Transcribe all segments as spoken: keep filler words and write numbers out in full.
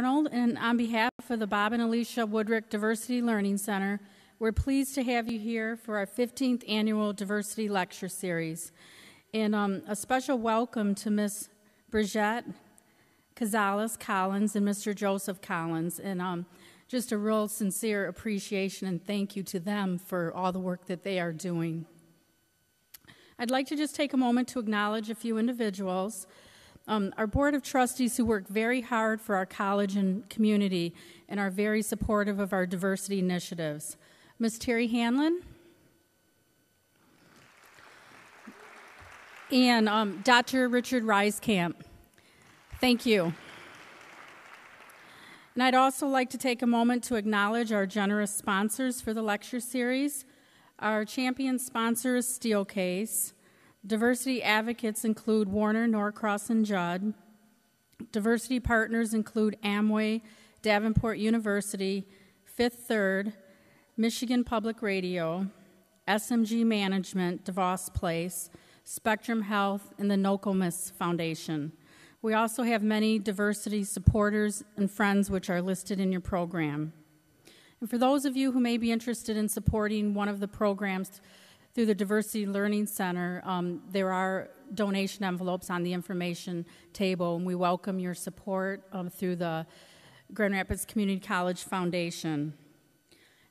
Arnold, and on behalf of the Bob and Alicia Woodrick Diversity Learning Center, we're pleased to have you here for our fifteenth Annual Diversity Lecture Series. And um, a special welcome to Miz Brigitte Cazalis-Collins and Mister Joseph Collins, and um, just a real sincere appreciation and thank you to them for all the work that they are doing. I'd like to just take a moment to acknowledge a few individuals. Um, our Board of Trustees, who work very hard for our college and community and are very supportive of our diversity initiatives. Miz Terry Hanlon, and um, Doctor Richard Ryskamp. Thank you. And I'd also like to take a moment to acknowledge our generous sponsors for the lecture series. Our champion sponsor is Steelcase. Diversity advocates include Warner, Norcross, and Judd. Diversity partners include Amway, Davenport University, Fifth Third, Michigan Public Radio, S M G Management, DeVos Place, Spectrum Health, and the Nokomis Foundation. We also have many diversity supporters and friends which are listed in your program. And for those of you who may be interested in supporting one of the programs through the Diversity Learning Center, um, there are donation envelopes on the information table, and we welcome your support um, through the Grand Rapids Community College Foundation.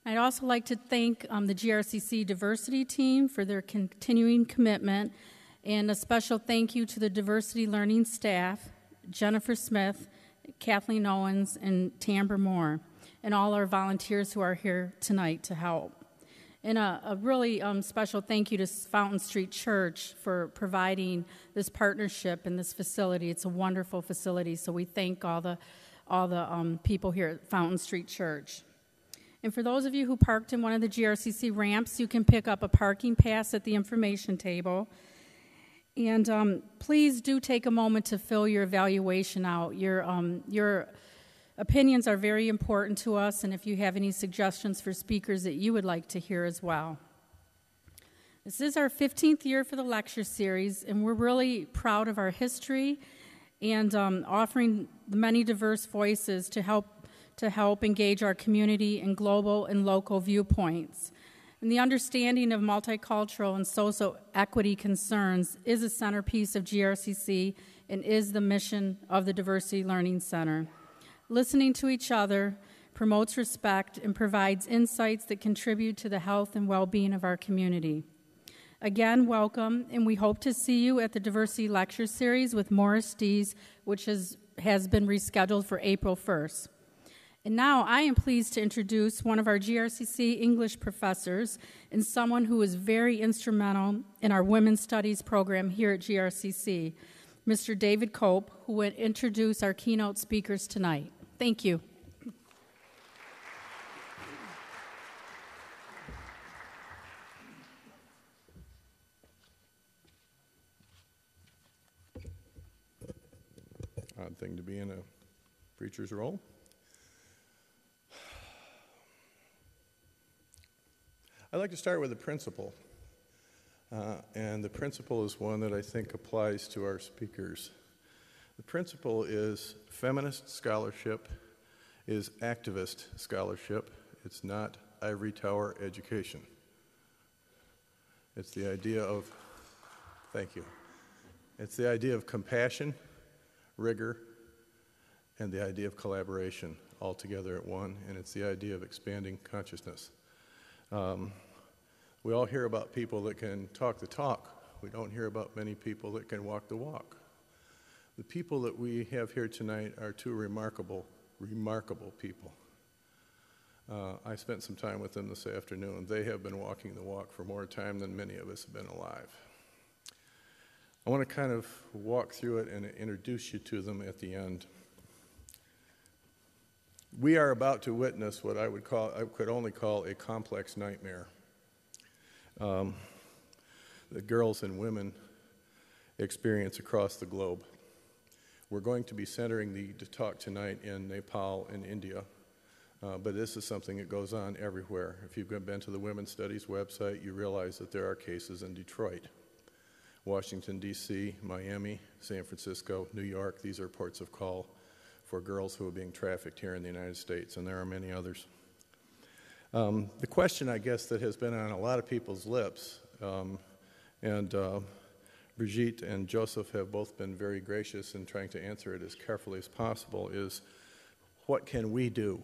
I'd also like to thank um, the G R C C diversity team for their continuing commitment, and a special thank you to the diversity learning staff, Jennifer Smith, Kathleen Owens, and Tambra Moore, and all our volunteers who are here tonight to help. And a, a really um, special thank you to Fountain Street Church for providing this partnership and this facility. It's a wonderful facility, so we thank all the, all the um, people here at Fountain Street Church. And for those of you who parked in one of the G R C C ramps, you can pick up a parking pass at the information table. And um, please do take a moment to fill your evaluation out. Your, um, your opinions are very important to us, and if you have any suggestions for speakers that you would like to hear as well. This is our fifteenth year for the lecture series, and we're really proud of our history and um, offering the many diverse voices to help, to help engage our community in global and local viewpoints. And the understanding of multicultural and social equity concerns is a centerpiece of G R C C and is the mission of the Diversity Learning Center. Listening to each other promotes respect and provides insights that contribute to the health and well-being of our community. Again, welcome, and we hope to see you at the Diversity Lecture Series with Morris Dees, which is, has been rescheduled for April first. And now I am pleased to introduce one of our G R C C English professors and someone who is very instrumental in our Women's Studies program here at G R C C, Mister David Cope, who will introduce our keynote speakers tonight. Thank you. Odd thing to be in a preacher's role. I'd like to start with a principle, uh, and the principle is one that I think applies to our speakers. The principle is feminist scholarship is activist scholarship. It's not ivory tower education. It's the idea of, thank you, it's the idea of compassion, rigor, and the idea of collaboration all together at one, and it's the idea of expanding consciousness. Um, we all hear about people that can talk the talk. We don't hear about many people that can walk the walk. The people that we have here tonight are two remarkable, remarkable people. Uh, I spent some time with them this afternoon. They have been walking the walk for more time than many of us have been alive. I want to kind of walk through it and introduce you to them at the end. We are about to witness what I would call, I could only call a complex nightmare. Um, the girls and women experience across the globe. We're going to be centering the talk tonight in Nepal and India, uh, but this is something that goes on everywhere. If you've been to the Women's Studies website, you realize that there are cases in Detroit, Washington, D C, Miami, San Francisco, New York. These are ports of call for girls who are being trafficked here in the United States, and there are many others. Um, the question, I guess, that has been on a lot of people's lips, um, and uh, Brigitte and Joseph have both been very gracious in trying to answer it as carefully as possible, is what can we do?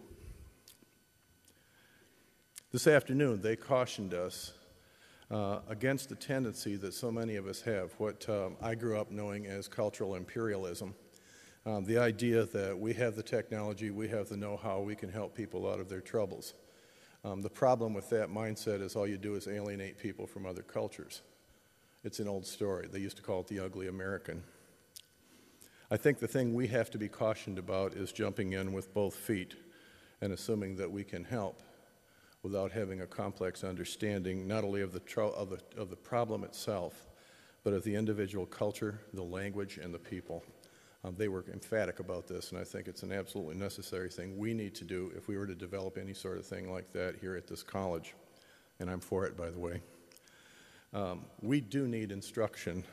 This afternoon, they cautioned us uh, against the tendency that so many of us have, what um, I grew up knowing as cultural imperialism. Um, the idea that we have the technology, we have the know-how, we can help people out of their troubles. Um, the problem with that mindset is all you do is alienate people from other cultures. It's an old story. They used to call it the ugly American. I think the thing we have to be cautioned about is jumping in with both feet and assuming that we can help without having a complex understanding not only of the, tro- of the, of the problem itself, but of the individual culture, the language, and the people. Um, they were emphatic about this, and I think it's an absolutely necessary thing we need to do if we were to develop any sort of thing like that here at this college. And I'm for it, by the way. Um, we do need instruction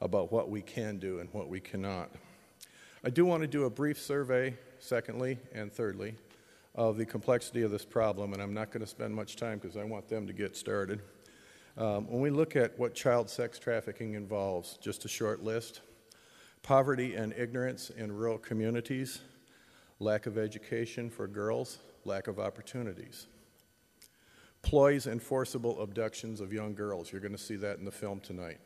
about what we can do and what we cannot. I do want to do a brief survey, secondly and thirdly, of the complexity of this problem, and I'm not going to spend much time because I want them to get started. Um, when we look at what child sex trafficking involves, just a short list: poverty and ignorance in rural communities, lack of education for girls, lack of opportunities. Ploys and forcible abductions of young girls. You're going to see that in the film tonight.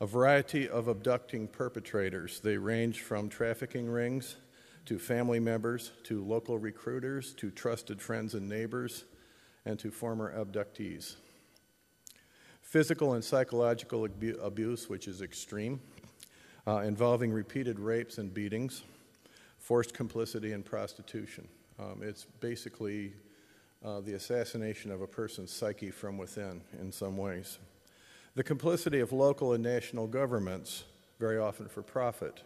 A variety of abducting perpetrators. They range from trafficking rings to family members, to local recruiters, to trusted friends and neighbors, and to former abductees. Physical and psychological abu- abuse, which is extreme. Uh, involving repeated rapes and beatings, forced complicity in prostitution. Um, it's basically uh, the assassination of a person's psyche from within in some ways. The complicity of local and national governments, very often for profit,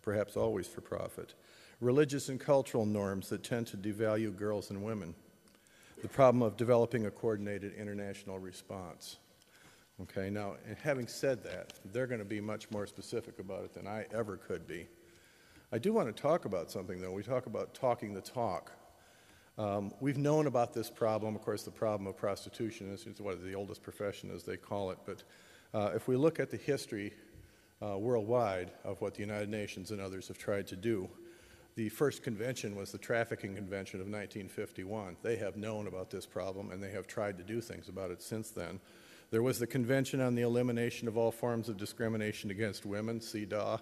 perhaps always for profit. Religious and cultural norms that tend to devalue girls and women. The problem of developing a coordinated international response. Okay, now, and having said that, they're going to be much more specific about it than I ever could be. I do want to talk about something, though. We talk about talking the talk. Um, we've known about this problem. Of course, the problem of prostitution is one of the oldest profession, as they call it. But uh, if we look at the history uh, worldwide of what the United Nations and others have tried to do, the first convention was the Trafficking Convention of nineteen fifty-one. They have known about this problem, and they have tried to do things about it since then. There was the Convention on the Elimination of All Forms of Discrimination Against Women, C D A W,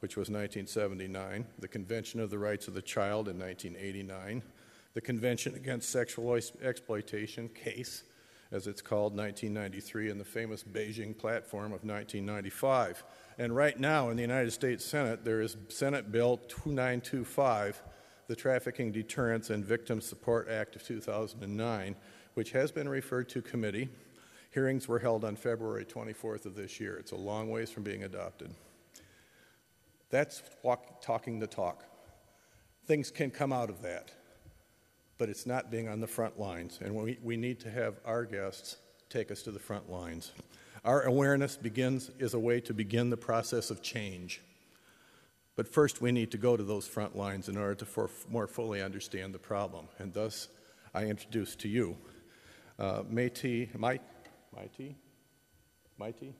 which was nineteen seventy-nine, the Convention of the Rights of the Child in nineteen eighty-nine, the Convention Against Sexual Exploitation, CASE, as it's called, nineteen ninety-three, and the famous Beijing Platform of nineteen ninety-five. And right now in the United States Senate, there is Senate Bill two nine two five, the Trafficking Deterrence and Victim Support Act of two thousand nine, which has been referred to committee. Hearings were held on February twenty-fourth of this year. It's a long ways from being adopted. That's walk, talking the talk. Things can come out of that, but it's not being on the front lines, and we, we need to have our guests take us to the front lines. Our awareness begins is a way to begin the process of change, but first we need to go to those front lines in order to for, more fully understand the problem, and thus I introduce to you uh, Maiti, Mike, Maiti? Maiti?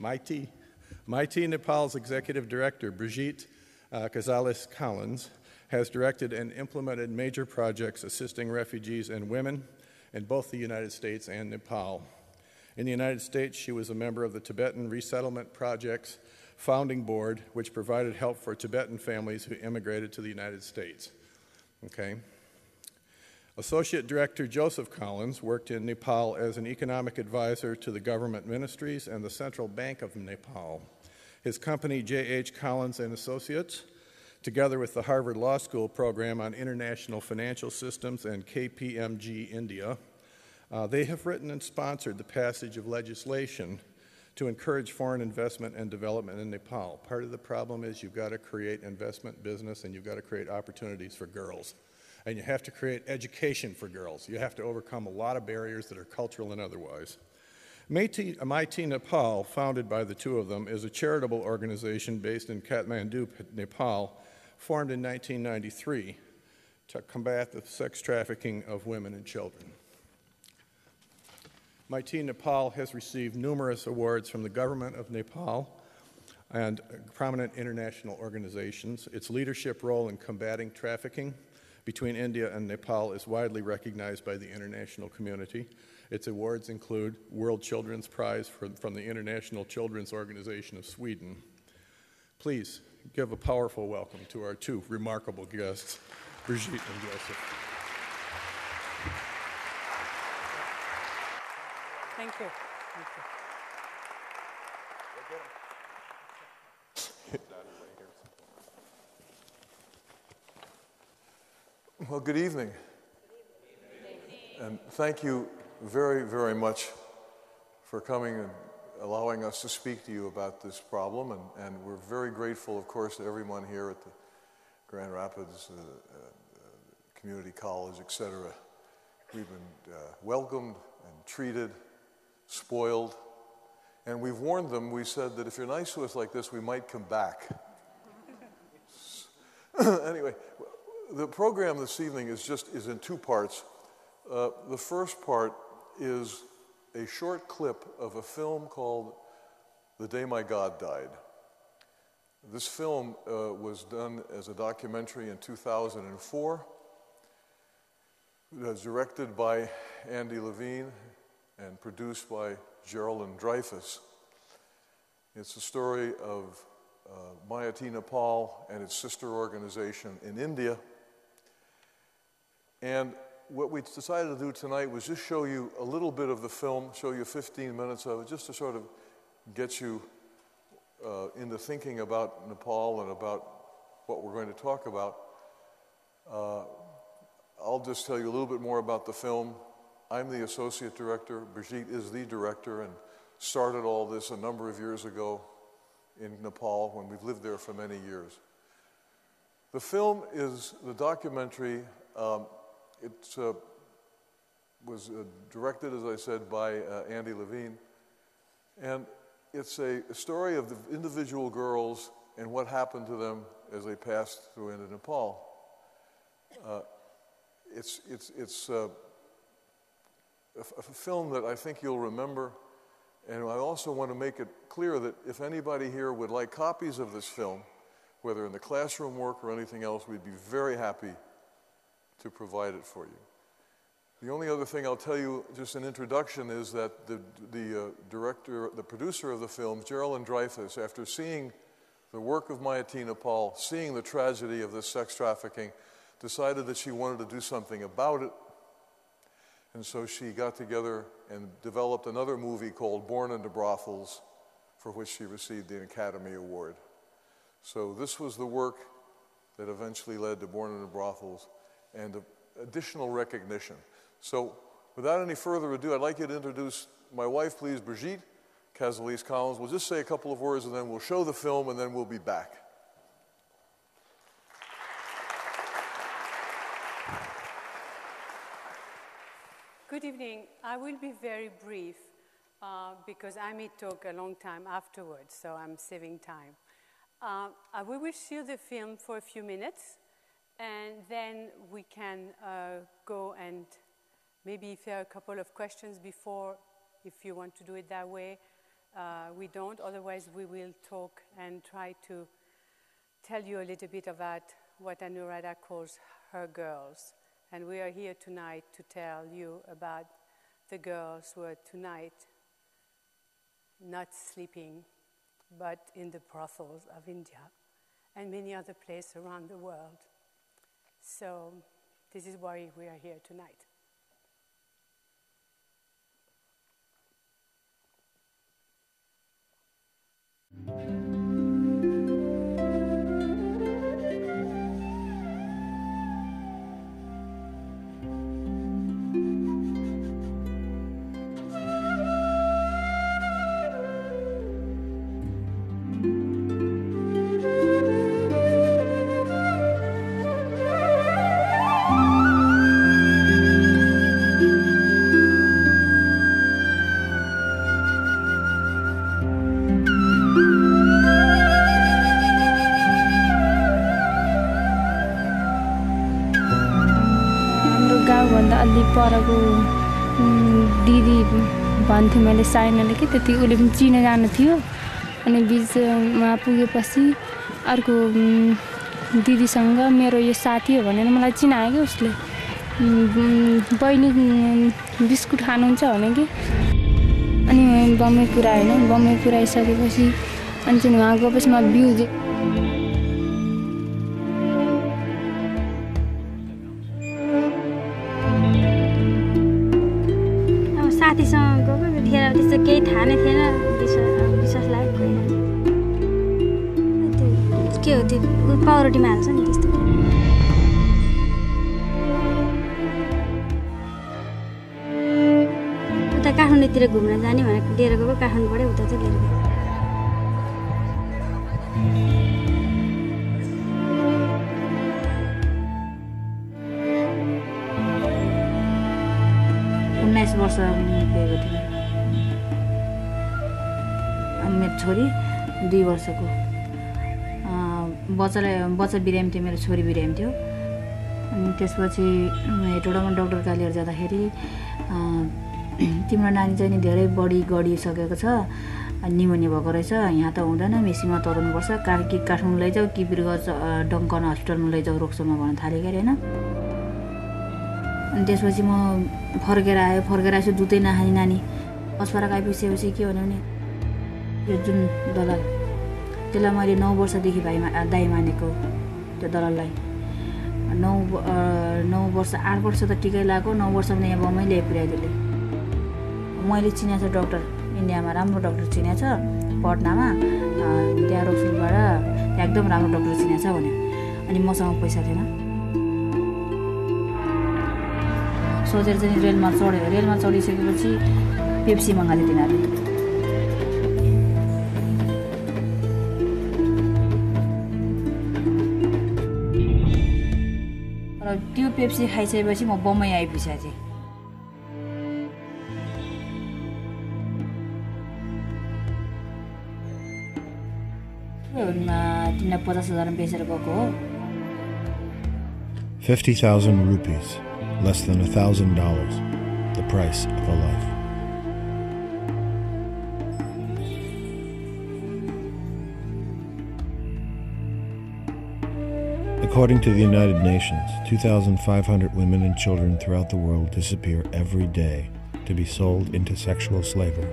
Maiti. Maiti Nepal's Executive Director, Brigitte uh, Cazalis-Collins, has directed and implemented major projects assisting refugees and women in both the United States and Nepal. In the United States, she was a member of the Tibetan Resettlement Project's founding board, which provided help for Tibetan families who immigrated to the United States. Okay. Associate Director Joseph Collins worked in Nepal as an economic advisor to the government ministries and the Central Bank of Nepal. His company, J H Collins and Associates, together with the Harvard Law School Program on International Financial Systems and K P M G India, uh, they have written and sponsored the passage of legislation to encourage foreign investment and development in Nepal. Part of the problem is you've got to create investment business and you've got to create opportunities for girls. And you have to create education for girls. You have to overcome a lot of barriers that are cultural and otherwise. Maiti, Maiti Nepal, founded by the two of them, is a charitable organization based in Kathmandu, Nepal, formed in nineteen ninety-three to combat the sex trafficking of women and children. Maiti Nepal has received numerous awards from the government of Nepal and prominent international organizations. Its leadership role in combating trafficking between India and Nepal is widely recognized by the international community. Its awards include World Children's Prize for, from the International Children's Organization of Sweden. Please give a powerful welcome to our two remarkable guests, Brigitte and Joseph. Thank you. Thank you. Well, good evening. Good evening. And thank you very, very much for coming and allowing us to speak to you about this problem. And, and we're very grateful, of course, to everyone here at the Grand Rapids uh, uh, Community College, et cetera. We've been uh, welcomed and treated, spoiled. And we've warned them. We said that if you're nice to us like this, we might come back. Anyway. The program this evening is just is in two parts. Uh, the first part is a short clip of a film called The Day My God Died. This film uh, was done as a documentary in two thousand four. It was directed by Andy Levine and produced by Geraldine Dreyfus. It's the story of uh, Maiti Nepal and its sister organization in India. And what we decided to do tonight was just show you a little bit of the film, show you fifteen minutes of it, just to sort of get you uh, into thinking about Nepal and about what we're going to talk about. Uh, I'll just tell you a little bit more about the film. I'm the associate director. Brigitte is the director and started all this a number of years ago in Nepal when we've lived there for many years. The film is the documentary. Um, It uh, was uh, directed, as I said, by uh, Andy Levine. And it's a, a story of the individual girls and what happened to them as they passed through into Nepal. Uh, it's it's, it's uh, a, a film that I think you'll remember. And I also want to make it clear that if anybody here would like copies of this film, whether in the classroom work or anything else, we'd be very happy to provide it for you. The only other thing I'll tell you, just an introduction, is that the, the uh, director, the producer of the film, Geraldine Dreyfus, after seeing the work of Maiti Nepal, seeing the tragedy of this sex trafficking, decided that she wanted to do something about it. And so she got together and developed another movie called Born into Brothels, for which she received the Academy Award. So this was the work that eventually led to Born into Brothels and additional recognition. So without any further ado, I'd like you to introduce my wife, please, Brigitte Cazalis-Collins. We'll just say a couple of words and then we'll show the film and then we'll be back. Good evening. I will be very brief uh, because I may talk a long time afterwards, so I'm saving time. Uh, we will show the film for a few minutes, and then we can uh, go and maybe if there are a couple of questions before, if you want to do it that way, uh, we don't. Otherwise, we will talk and try to tell you a little bit about what Anuradha calls her girls. And we are here tonight to tell you about the girls who are tonight not sleeping, but in the brothels of India and many other places around the world. So this is why we are here tonight. Thank you. भन्दा अलि परको दिदी भन्थ्यो मैले साइनाले के त्यति उले पनि चिने जानु थियो अनि बीचमा पुगेपछि अर्को दिदीसँग मेरो यो साथी हो भनेर मलाई चिनायो के उसले बहिनी बिस्कुट खानुहुन्छ भने के अनि बम्बई पुरा हैन बम्बई पुराइसकेपछि अनि चाहिँ वहाँ गएपछि म बिउ साथीसँग गएको बेला त्यस्तो केही थाहा नै थिएन विश्वास लाग्यो के हो त्यो पाउरोटीमा हाल्छ नि त्यस्तो उता काठमाडौँतिर घुम्न जाने भनेर लिएर गएको काठमाडौँबाटै उता चाहिँ लिएर गएको उन्नाइस वर्ष अघि गएको थिएँ अनि मेरो छोरी दुई वर्षको बच्चालाई बच्चा बिरामी थियो मेरो छोरी बिरामी थियो अनि त्यसपछि हेटौडामा डक्टर कहाँ लिएर जाँदाखेरि तिम्रो नानी चाहिँ नि धेरै बढी गढिसकेको छ निमोनिया भएको रहेछ यहाँ त हुँदैन मेसीमा तराउनुपर्छ कारण कि काठमाडौँ लैजाऊ कि बिरगज डङ्कन हस्पिटलमा लैजाऊ रोक्सोमा भन्न थालेँ क्या होइन अनि त्यसपछि म फर्केर आयो फर्केर आएपछि दुधै नखाने नानी अस्पताल आइपुगेपछि के भन्यो भने यो जुन दलाल त्यसलाई मैले नौ वर्षदेखि भाइमा दाइ मानेको त्यो दलाललाई नौ नौ वर्ष आठ वर्ष त टिकै लगाएको नौ वर्षमा यहाँ बम्बई ल्याइ पुर्याइदिएँ मैले चिनेको छ डक्टर इन्डियामा राम्रो डक्टर चिनेको छ पटनामा त्यहाँ रोक्सोलबाट एकदम राम्रो डक्टर चिनेको छ भन्यो अनि मसँग पैसा थिएन सोचेर चाहिँ रेलमा चढ्यो रेलमा चढिसकेपछि पेप्सी मगाएको तिनीहरू र त्यो पेप्सी खाइसकेपछि म बम्बई आइपुगेको थिएँ तिमीलाई पचास हजार बेचेर गएको हो fifty thousand rupees less than a thousand dollars, the price of a life. According to the United Nations, two thousand five hundred women and children throughout the world disappear every day to be sold into sexual slavery.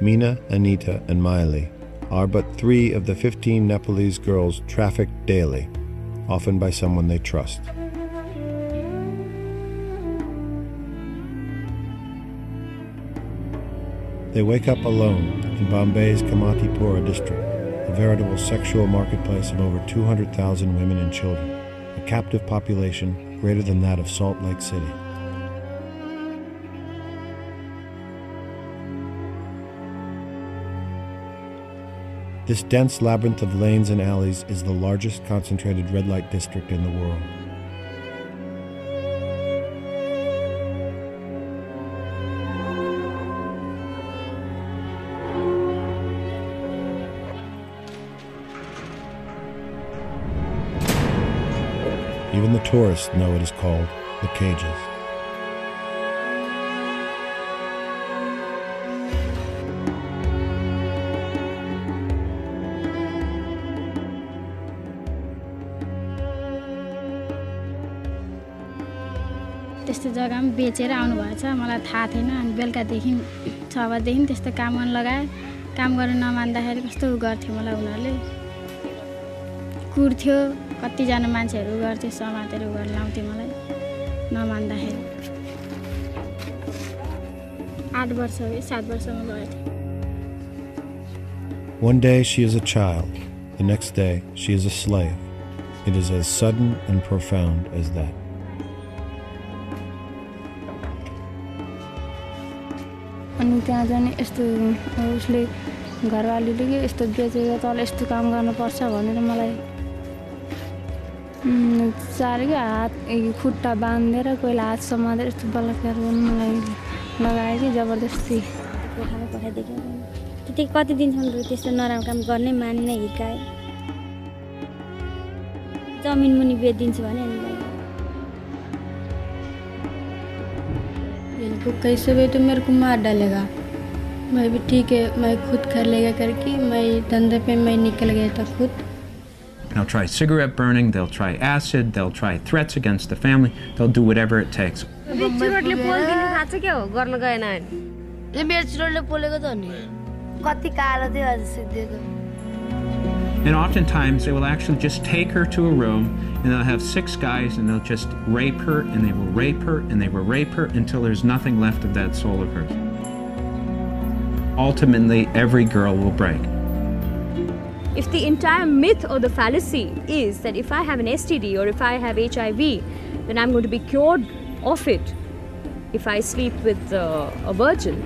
Mina, Anita, and Miley are but three of the fifteen Nepalese girls trafficked daily, often by someone they trust. They wake up alone in Bombay's Kamatipura district, a veritable sexual marketplace of over two hundred thousand women and children, a captive population greater than that of Salt Lake City. This dense labyrinth of lanes and alleys is the largest concentrated red light district in the world. Even the tourists know it is called the cages. त्यस्तो जग्गामा बेचेर आउनु भएछ मलाई थाहा थिएन अनि बेलकादेखि छ बजेदेखि त्यस्तो काम गर्न लगाए काम गर्न नमान्दाखेरि कस्तो गर्थ्यो मलाई उनीहरूले कुर्थ्यो कतिजना मान्छेहरू गर्थ्यो समातेर घर लाउँथ्यो मलाई नमान्दाखेरि आठ वर्ष सात वर्षमा गएको थिएँ One day she is a child. The next day she is a slave. It is as sudden and profound as that. अनि त्यहाँ जाने यस्तो उसले घरवालीले के यस्तो बेचेर तल यस्तो काम गर्नुपर्छ भनेर मलाई साह्रै हात खुट्टा बाँधेर कोहीलाई हात समातेर यस्तो बलात्कार गर्नु मलाई लगायो कि जबरजस्ती पठाएर पठाइदिएको त्यति कति दिनसम्म त्यस्तो नराम्रो काम गर्ने मान्ने हिर्काए जमिन मुनि बेचिदिन्छु भने तो कैसे भी तो मेरे को मार डालेगा, मैं भी ठीक है मैं खुद कर लेगा करके मैं धंधे पे मैं निकल गया था खुद। They'll try cigarette burning, they'll try acid, they'll try threats against the family, they'll do whatever it takes. And oftentimes they will actually just take her to a room and they'll have six guys and they'll just rape her and they will rape her and they will rape her until there's nothing left of that soul of hers. Ultimately, every girl will break. If the entire myth or the fallacy is that if I have an S T D or if I have H I V, then I'm going to be cured of it if I sleep with uh, a virgin,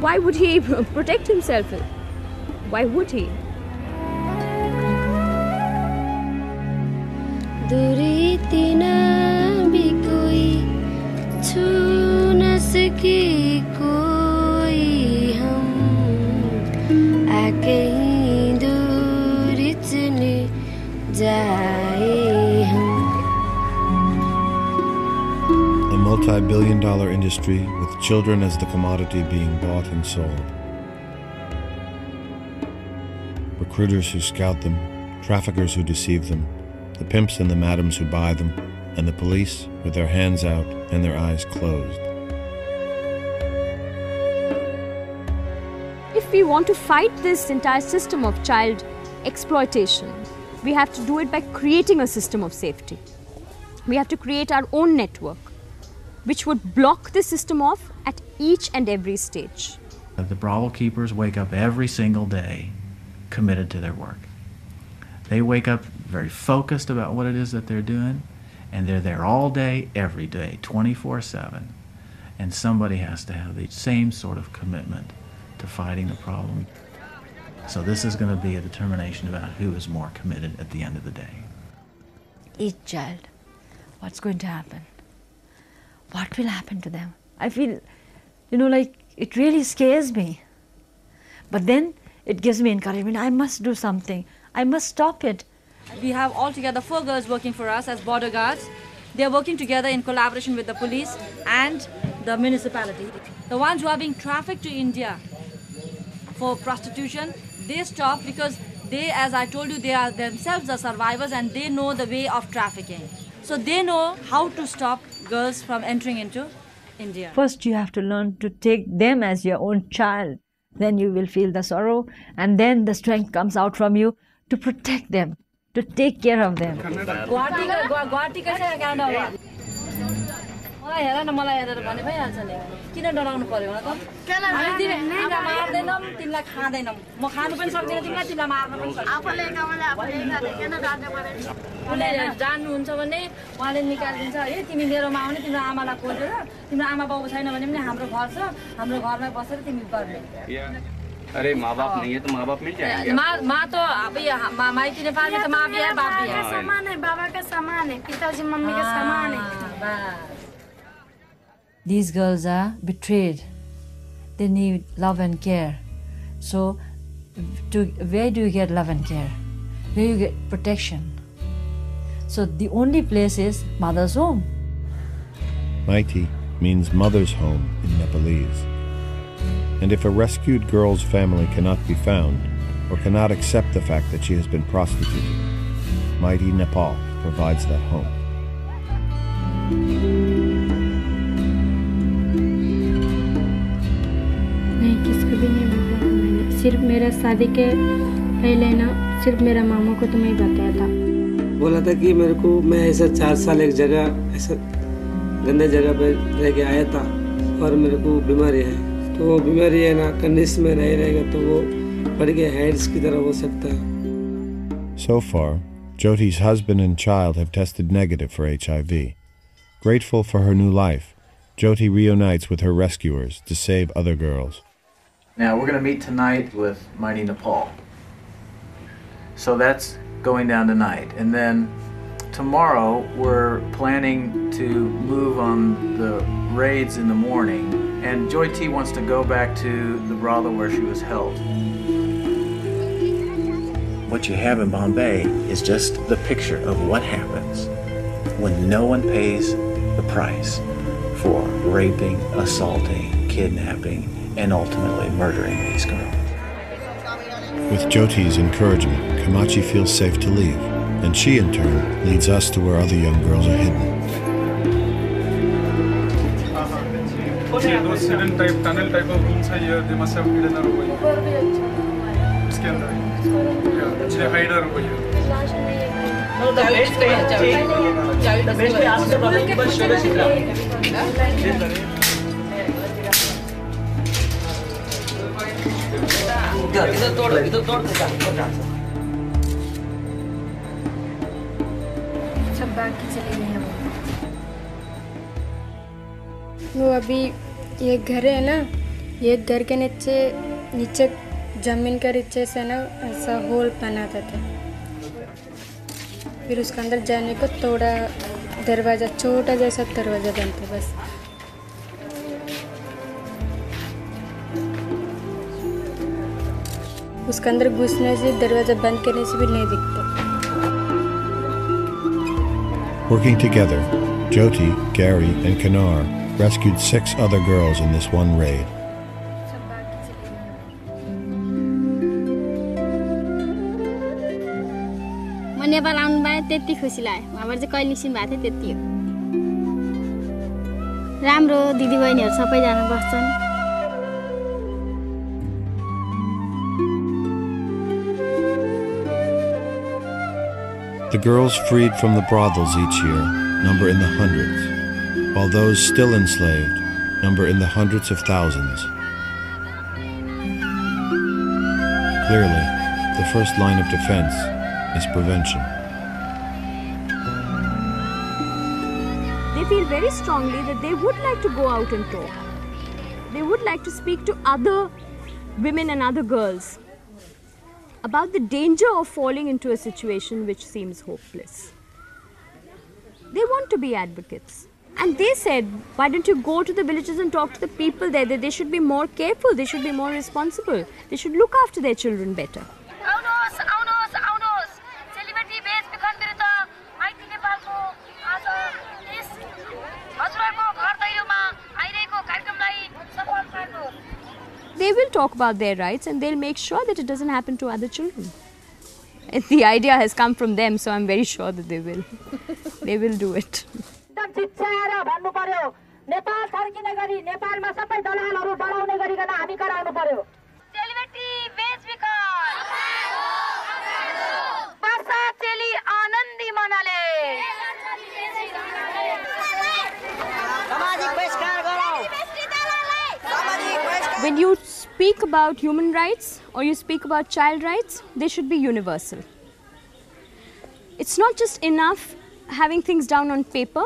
why would he protect himself? Why would he? A multi-billion dollar industry with children as the commodity being bought and sold. Recruiters who scout them, traffickers who deceive them, the pimps and the madams who buy them, and the police with their hands out and their eyes closed. If we want to fight this entire system of child exploitation, we have to do it by creating a system of safety. We have to create our own network, which would block the system off at each and every stage. The brothel keepers wake up every single day committed to their work. They wake up very focused about what it is that they're doing, and they're there all day, every day, twenty-four seven. And somebody has to have the same sort of commitment to fighting the problem. So this is going to be a determination about who is more committed at the end of the day. Each child, what's going to happen? What will happen to them? I feel, you know, like it really scares me. But then it gives me encouragement. I must do something. I must stop it. We have altogether four girls working for us as border guards. They are working together in collaboration with the police and the municipality. The ones who are being trafficked to India for prostitution, they stop because they, as I told you, they are themselves are survivors and they know the way of trafficking. So they know how to stop girls from entering into India. First you have to learn to take them as your own child. Then you will feel the sorrow and then the strength comes out from you to protect them, to take care of them. Yeah. अरे माँ बाप नहीं है तो माँ बाप मिल जाएंगे। माँ माँ तो अभी माँ माइती नेपाल में तो माँ भी है बाप भी है। समान है, बाबा का समान है, पिताजी मम्मी का समान है। These girls are betrayed. They need love and care. So, to where do you get love and care? Where you get protection? So the only place is mother's home. Maiti means mother's home in Nepalese. And if a rescued girl's family cannot be found or cannot accept the fact that she has been prostituted, Maiti Nepal provides that home. नहीं किसको भी नहीं बताया मैंने, सिर्फ मेरा शादी के पहले ना सिर्फ मेरा मामा को तो मैं बताया था। बोला था कि मेरे को मैं ऐसा चार साल एक जगह ऐसा गंदे जगह पे रह के आया था और मेरे को बीमारी है। वो बीमारी है ना कंडीस में नहीं रहेगा तो वो बढ़ के हैड्स की तरह हो सकता है। So far, Jyoti's husband and child have tested negative for H I V. Grateful for her new life, Jyoti reunites with her rescuers to save other girls. Now we're going to meet tonight with Maiti Nepal. So that's going down tonight, and then tomorrow we're planning to move on the raids in the morning. And Jyoti wants to go back to the brothel where she was held. What you have in Bombay is just the picture of what happens when no one pays the price for raping, assaulting, kidnapping, and ultimately murdering these girls. With Jyoti's encouragement, Kamachi feels safe to leave, and she in turn leads us to where other young girls are hidden. Uh-huh. See, those hidden type, tunnel type of rooms are here, they must have hidden her over here. They hide her over here. वो अभी ये घर है ना, ये घर के नीचे नीचे जमीन के नीचे से ना ऐसा होल बनाता था, फिर उसके अंदर जाने को थोड़ा दरवाजा, छोटा जैसा दरवाजा बनता बस. उसके अंदर घुसने से, दरवाजा बंद करने से भी नहीं दिखता. Working together, Jyoti, Gary, and Kanar rescued six other girls in this one raid. म नेपाल आउनु भए त्यति खुसी लाग्यो. हाम्रो चाहिँ कहिले निस्किनु भएको थियो त्यति हो. राम्रो दिदीबहिनीहरु सबैजना बस्छन्. The girls freed from the brothels each year number in the hundreds, while those still enslaved number in the hundreds of thousands. Clearly, the first line of defense is prevention. They feel very strongly that they would like to go out and talk. They would like to speak to other women and other girls about the danger of falling into a situation which seems hopeless. They want to be advocates. And they said, why don't you go to the villages and talk to the people there, that they should be more careful, they should be more responsible, they should look after their children better. They will talk about their rights and they'll make sure that it doesn't happen to other children. The idea has come from them, so I'm very sure that they will. They will do it. When you speak about human rights or you speak about child rights, they should be universal. It's not just enough having things down on paper.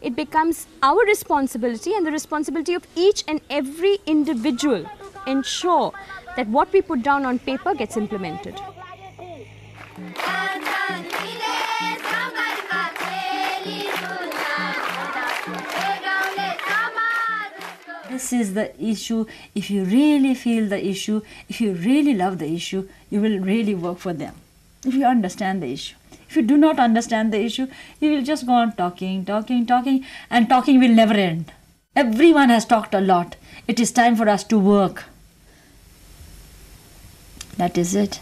It becomes our responsibility and the responsibility of each and every individual to ensure that what we put down on paper gets implemented. This is the issue. If you really feel the issue, if you really love the issue, you will really work for them. If you understand the issue. If you do not understand the issue, you will just go on talking, talking, talking, and talking will never end. Everyone has talked a lot. It is time for us to work. That is it.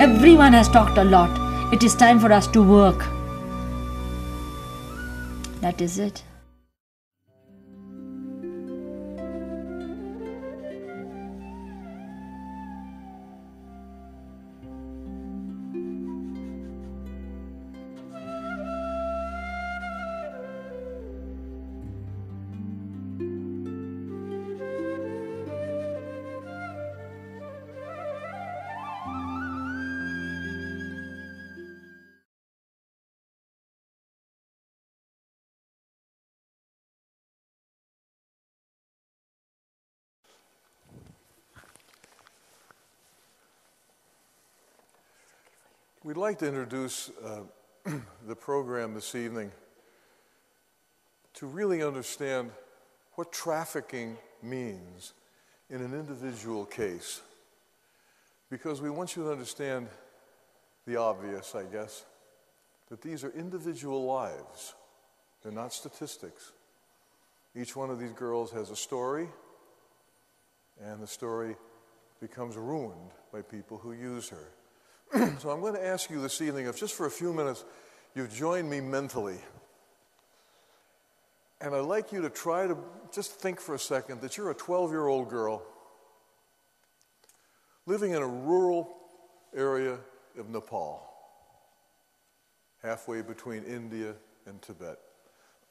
Everyone has talked a lot. It is time for us to work. That is it. We'd like to introduce uh, the program this evening to really understand what trafficking means in an individual case, because we want you to understand the obvious, I guess, that these are individual lives. They're not statistics. Each one of these girls has a story, and the story becomes ruined by people who use her. So I'm going to ask you this evening, if just for a few minutes, you've joined me mentally. And I'd like you to try to just think for a second that you're a twelve-year-old girl living in a rural area of Nepal, halfway between India and Tibet.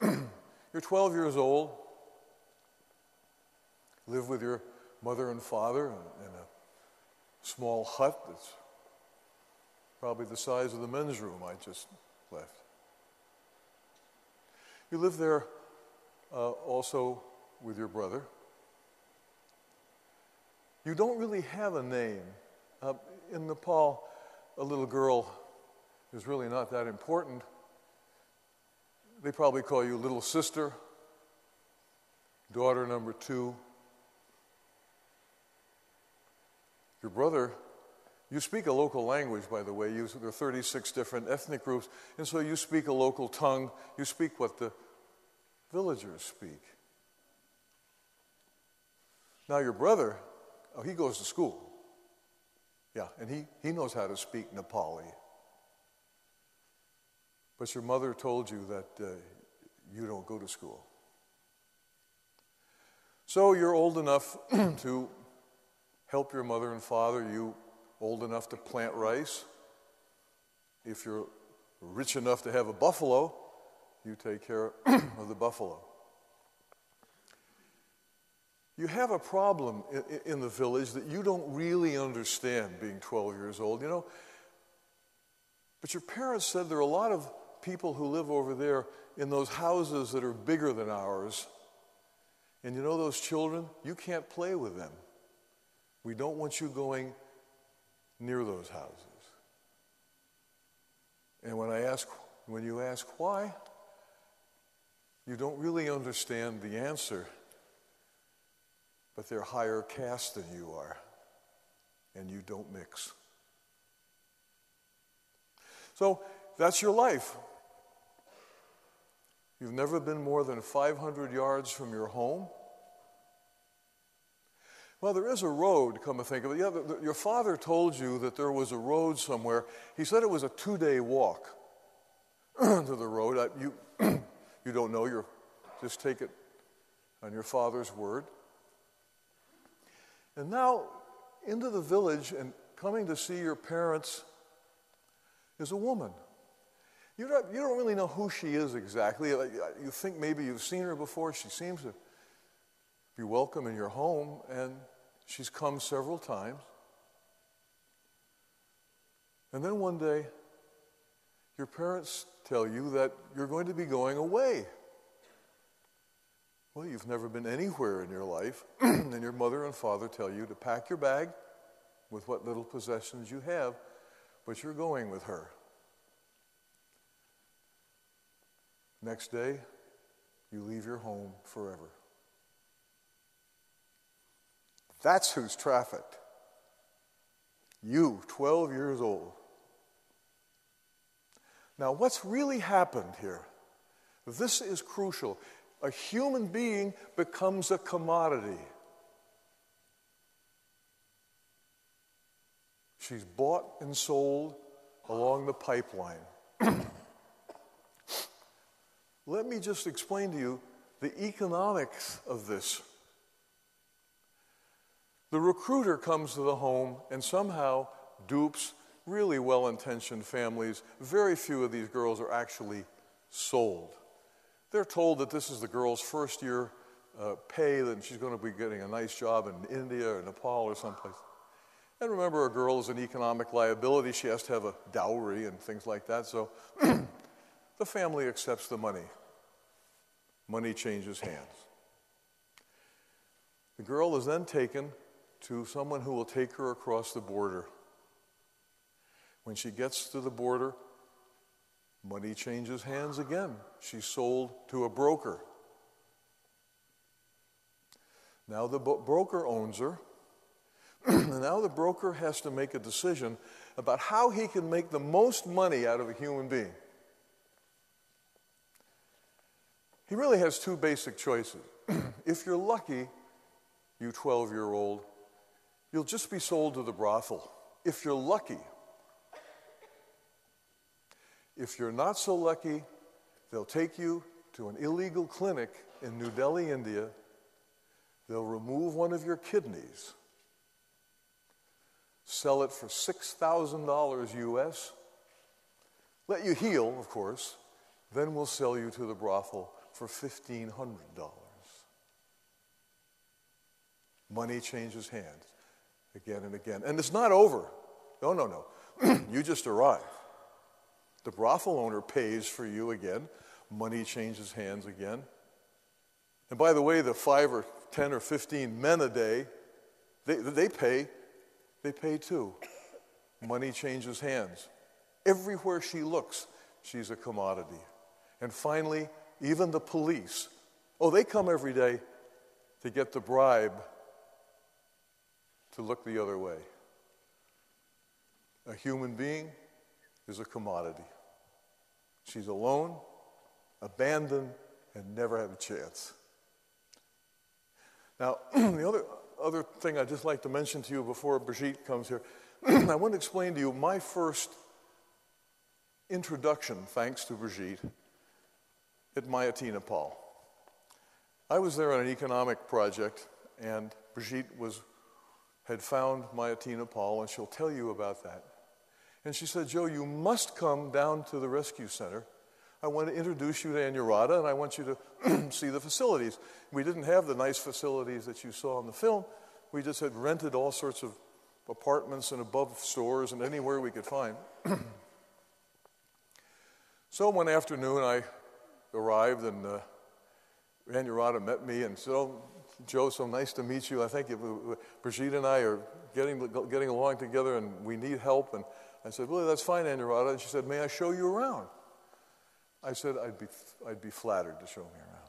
You're twelve years old, live with your mother and father in a small hut that's probably the size of the men's room I just left. You live there uh, also with your brother. You don't really have a name. Uh, in Nepal, a little girl is really not that important. They probably call you little sister, daughter number two. Your brother, you speak a local language, by the way. You, there are thirty-six different ethnic groups, and so you speak a local tongue. You speak what the villagers speak. Now your brother, oh, he goes to school. Yeah, and he, he knows how to speak Nepali. But your mother told you that uh, you don't go to school. So you're old enough to help your mother and father. You old enough to plant rice. If you're rich enough to have a buffalo, you take care of the buffalo. You have a problem in, in the village that you don't really understand being twelve years old, you know. But your parents said there are a lot of people who live over there in those houses that are bigger than ours. And you know those children? You can't play with them. We don't want you going near those houses. And when I ask, when you ask why, you don't really understand the answer, but they're higher caste than you are, and you don't mix. So that's your life. You've never been more than five hundred yards from your home. Well, there is a road, come to think of it. Yeah, the, the, your father told you that there was a road somewhere. He said it was a two-day walk to the road. I, you, you don't know. You're, just take it on your father's word. And now, into the village and coming to see your parents is a woman. You don't, you don't really know who she is exactly. You think maybe you've seen her before. She seems to be welcome in your home, and she's come several times. And then one day, your parents tell you that you're going to be going away. Well, you've never been anywhere in your life, and your mother and father tell you to pack your bag with what little possessions you have, but you're going with her. Next day, you leave your home forever. That's who's trafficked. You, twelve years old. Now, what's really happened here? This is crucial. A human being becomes a commodity. She's bought and sold along the pipeline. Let me just explain to you the economics of this. The recruiter comes to the home and somehow dupes really well-intentioned families. Very few of these girls are actually sold. They're told that this is the girl's first year uh, pay, that she's going to be getting a nice job in India or Nepal or someplace. And remember, a girl is an economic liability. She has to have a dowry and things like that. So the family accepts the money. Money changes hands. The girl is then taken to someone who will take her across the border. When she gets to the border, money changes hands again. She's sold to a broker. Now the bo- broker owns her. And now the broker has to make a decision about how he can make the most money out of a human being. He really has two basic choices. If you're lucky, you twelve-year-old, you'll just be sold to the brothel, if you're lucky. If you're not so lucky, they'll take you to an illegal clinic in New Delhi, India. They'll remove one of your kidneys, sell it for six thousand dollars U S, let you heal, of course, then we'll sell you to the brothel for fifteen hundred dollars. Money changes hands again and again. And it's not over. No, no, no. You just arrive. The brothel owner pays for you again. Money changes hands again. And by the way, the five or ten or fifteen men a day, they, they pay. They pay too. Money changes hands. Everywhere she looks, she's a commodity. And finally, even the police. Oh, they come every day to get the bribe to look the other way. A human being is a commodity. She's alone, abandoned, and never had a chance. Now, the other, other thing I'd just like to mention to you before Brigitte comes here, I want to explain to you my first introduction, thanks to Brigitte, at Maiti Nepal. I was there on an economic project, and Brigitte was had found Maiti Nepal, and she'll tell you about that. And she said, Joe, you must come down to the rescue center. I want to introduce you to Anuradha, and I want you to see the facilities. We didn't have the nice facilities that you saw in the film. We just had rented all sorts of apartments and above stores and anywhere we could find. So one afternoon, I arrived, and uh, Anuradha met me and said, oh, Joe, so nice to meet you. I think it, uh, Brigitte and I are getting getting along together, and we need help. And I said, well, that's fine, Anuradha. And she said, may I show you around? I said, I'd be, I'd be flattered to show me around.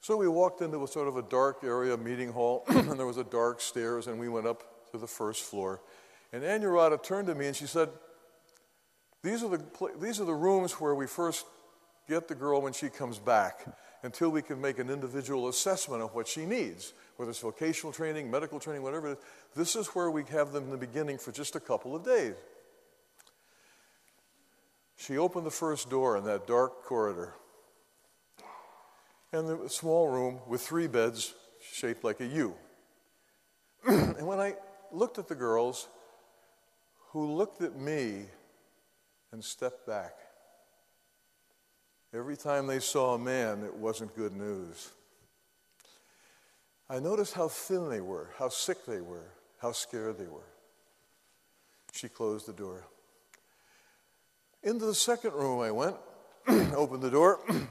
So we walked into a sort of a dark area, meeting hall, and there was a dark stairs, and we went up to the first floor. And Anuradha turned to me, and she said, these are the pla- these are the rooms where we first get the girl when she comes back, until we can make an individual assessment of what she needs, whether it's vocational training, medical training, whatever it is. This is where we have them in the beginning for just a couple of days. She opened the first door in that dark corridor. And there was a small room with three beds shaped like a U. And when I looked at the girls, who looked at me and stepped back. Every time they saw a man, it wasn't good news. I noticed how thin they were, how sick they were, how scared they were. She closed the door. Into the second room I went, opened the door, and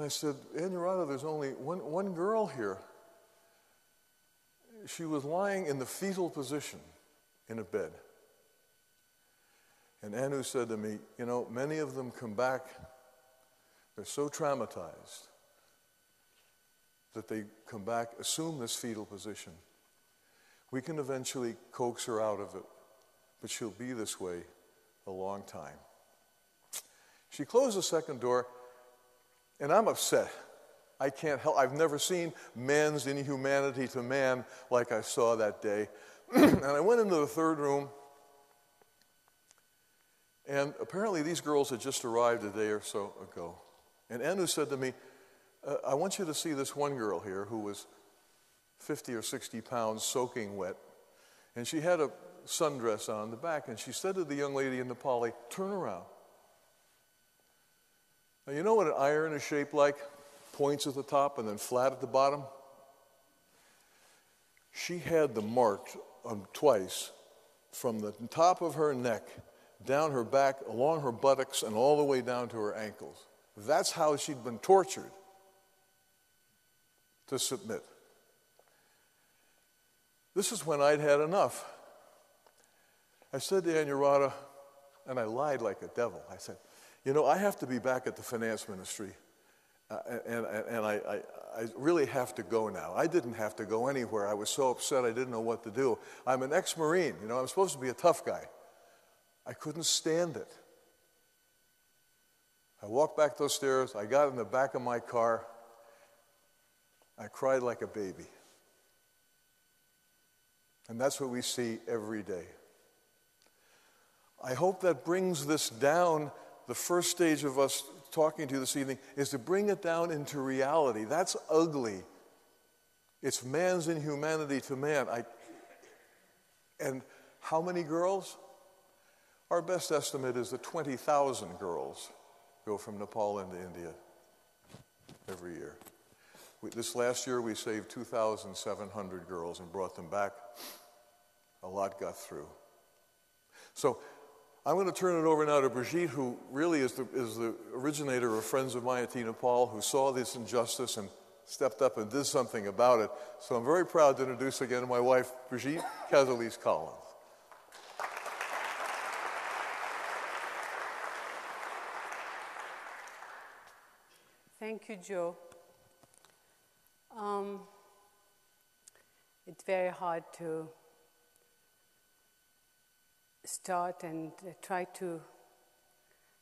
I said, Anuradha, there's only one, one girl here. She was lying in the fetal position in a bed. And Anu said to me, you know, many of them come back, they're so traumatized that they come back, assume this fetal position. We can eventually coax her out of it, but she'll be this way a long time. She closed the second door, and I'm upset. I can't help, I've never seen man's inhumanity to man like I saw that day. And I went into the third room, and apparently these girls had just arrived a day or so ago. And Anu said to me, uh, I want you to see this one girl here who was fifty or sixty pounds soaking wet. And she had a sundress on in the back, and she said to the young lady in the poly, turn around. Now, you know what an iron is shaped like? Points at the top and then flat at the bottom. She had the mark um, twice from the top of her neck, down her back, along her buttocks, and all the way down to her ankles. That's how she'd been tortured to submit. This is when I'd had enough. I said to Anuradha, and I lied like a devil, I said, you know, I have to be back at the finance ministry. Uh, and and, and I, I, I really have to go now. I didn't have to go anywhere. I was so upset I didn't know what to do. I'm an ex-Marine. You know, I'm supposed to be a tough guy. I couldn't stand it. I walked back those stairs. I got in the back of my car. I cried like a baby. And that's what we see every day. I hope that brings this down. The first stage of us talking to you this evening is to bring it down into reality. That's ugly. It's man's inhumanity to man. I, and how many girls? Our best estimate is that twenty thousand girls go from Nepal into India every year. We, this last year we saved two thousand seven hundred girls and brought them back. A lot got through. So I'm going to turn it over now to Brigitte, who really is the, is the originator of Friends of Maiti Nepal, who saw this injustice and stepped up and did something about it. So I'm very proud to introduce again my wife, Brigitte Cazalis-Collins. Thank you, Joe. Um, it's very hard to start and try to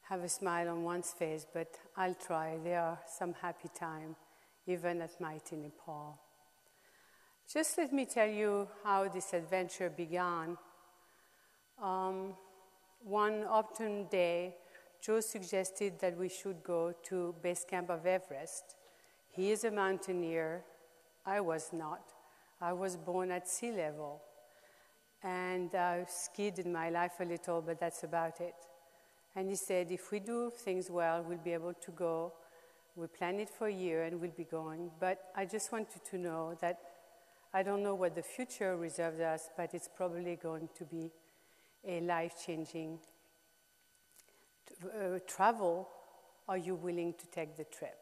have a smile on one's face, but I'll try. There are some happy time, even at Maiti Nepal. Just let me tell you how this adventure began. Um, one autumn day, Joe suggested that we should go to base camp of Everest. He is a mountaineer. I was not. I was born at sea level. And I've skied in my life a little, but that's about it. And he said, if we do things well, we'll be able to go. We planned it for a year, and we'll be going. But I just wanted to know that I don't know what the future reserves us, but it's probably going to be a life-changing uh, travel. Are you willing to take the trip?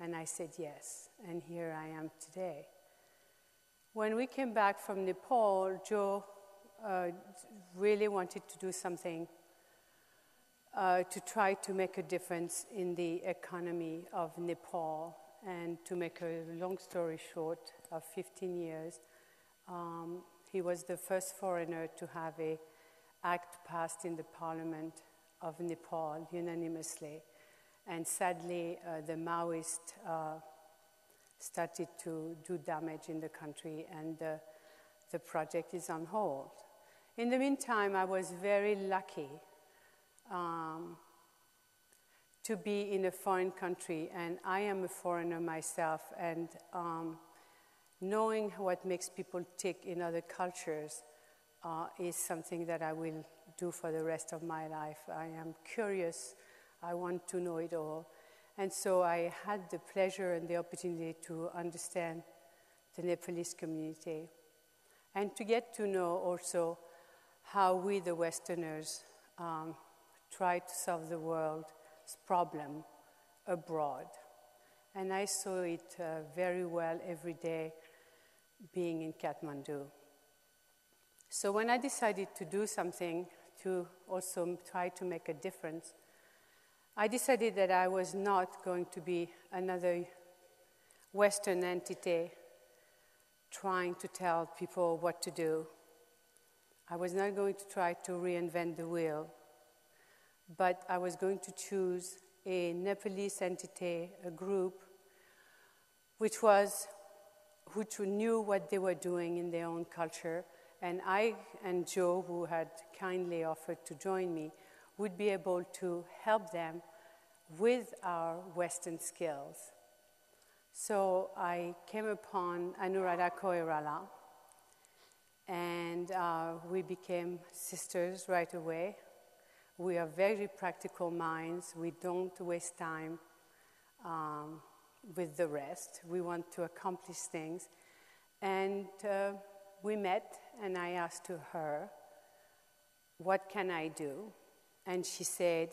And I said yes, and here I am today. When we came back from Nepal, Joe Uh, really wanted to do something uh, to try to make a difference in the economy of Nepal. And to make a long story short, of fifteen years, um, he was the first foreigner to have an act passed in the parliament of Nepal unanimously. And sadly, uh, the Maoists uh, started to do damage in the country, and uh, the project is on hold. In the meantime, I was very lucky um, to be in a foreign country, and I am a foreigner myself, and um, knowing what makes people tick in other cultures uh, is something that I will do for the rest of my life. I am curious, I want to know it all. And so I had the pleasure and the opportunity to understand the Nepalese community, and to get to know also how we, the Westerners, um, try to solve the world's problem abroad. And I saw it uh, very well every day being in Kathmandu. So when I decided to do something to also try to make a difference, I decided that I was not going to be another Western entity trying to tell people what to do. I was not going to try to reinvent the wheel, but I was going to choose a Nepalese entity, a group which was who knew what they were doing in their own culture, and I and Joe, who had kindly offered to join me, would be able to help them with our Western skills. So I came upon Anuradha Koirala, and uh, we became sisters right away. We are very practical minds. We don't waste time um, with the rest. We want to accomplish things. And uh, we met, and I asked to her, what can I do? And she said,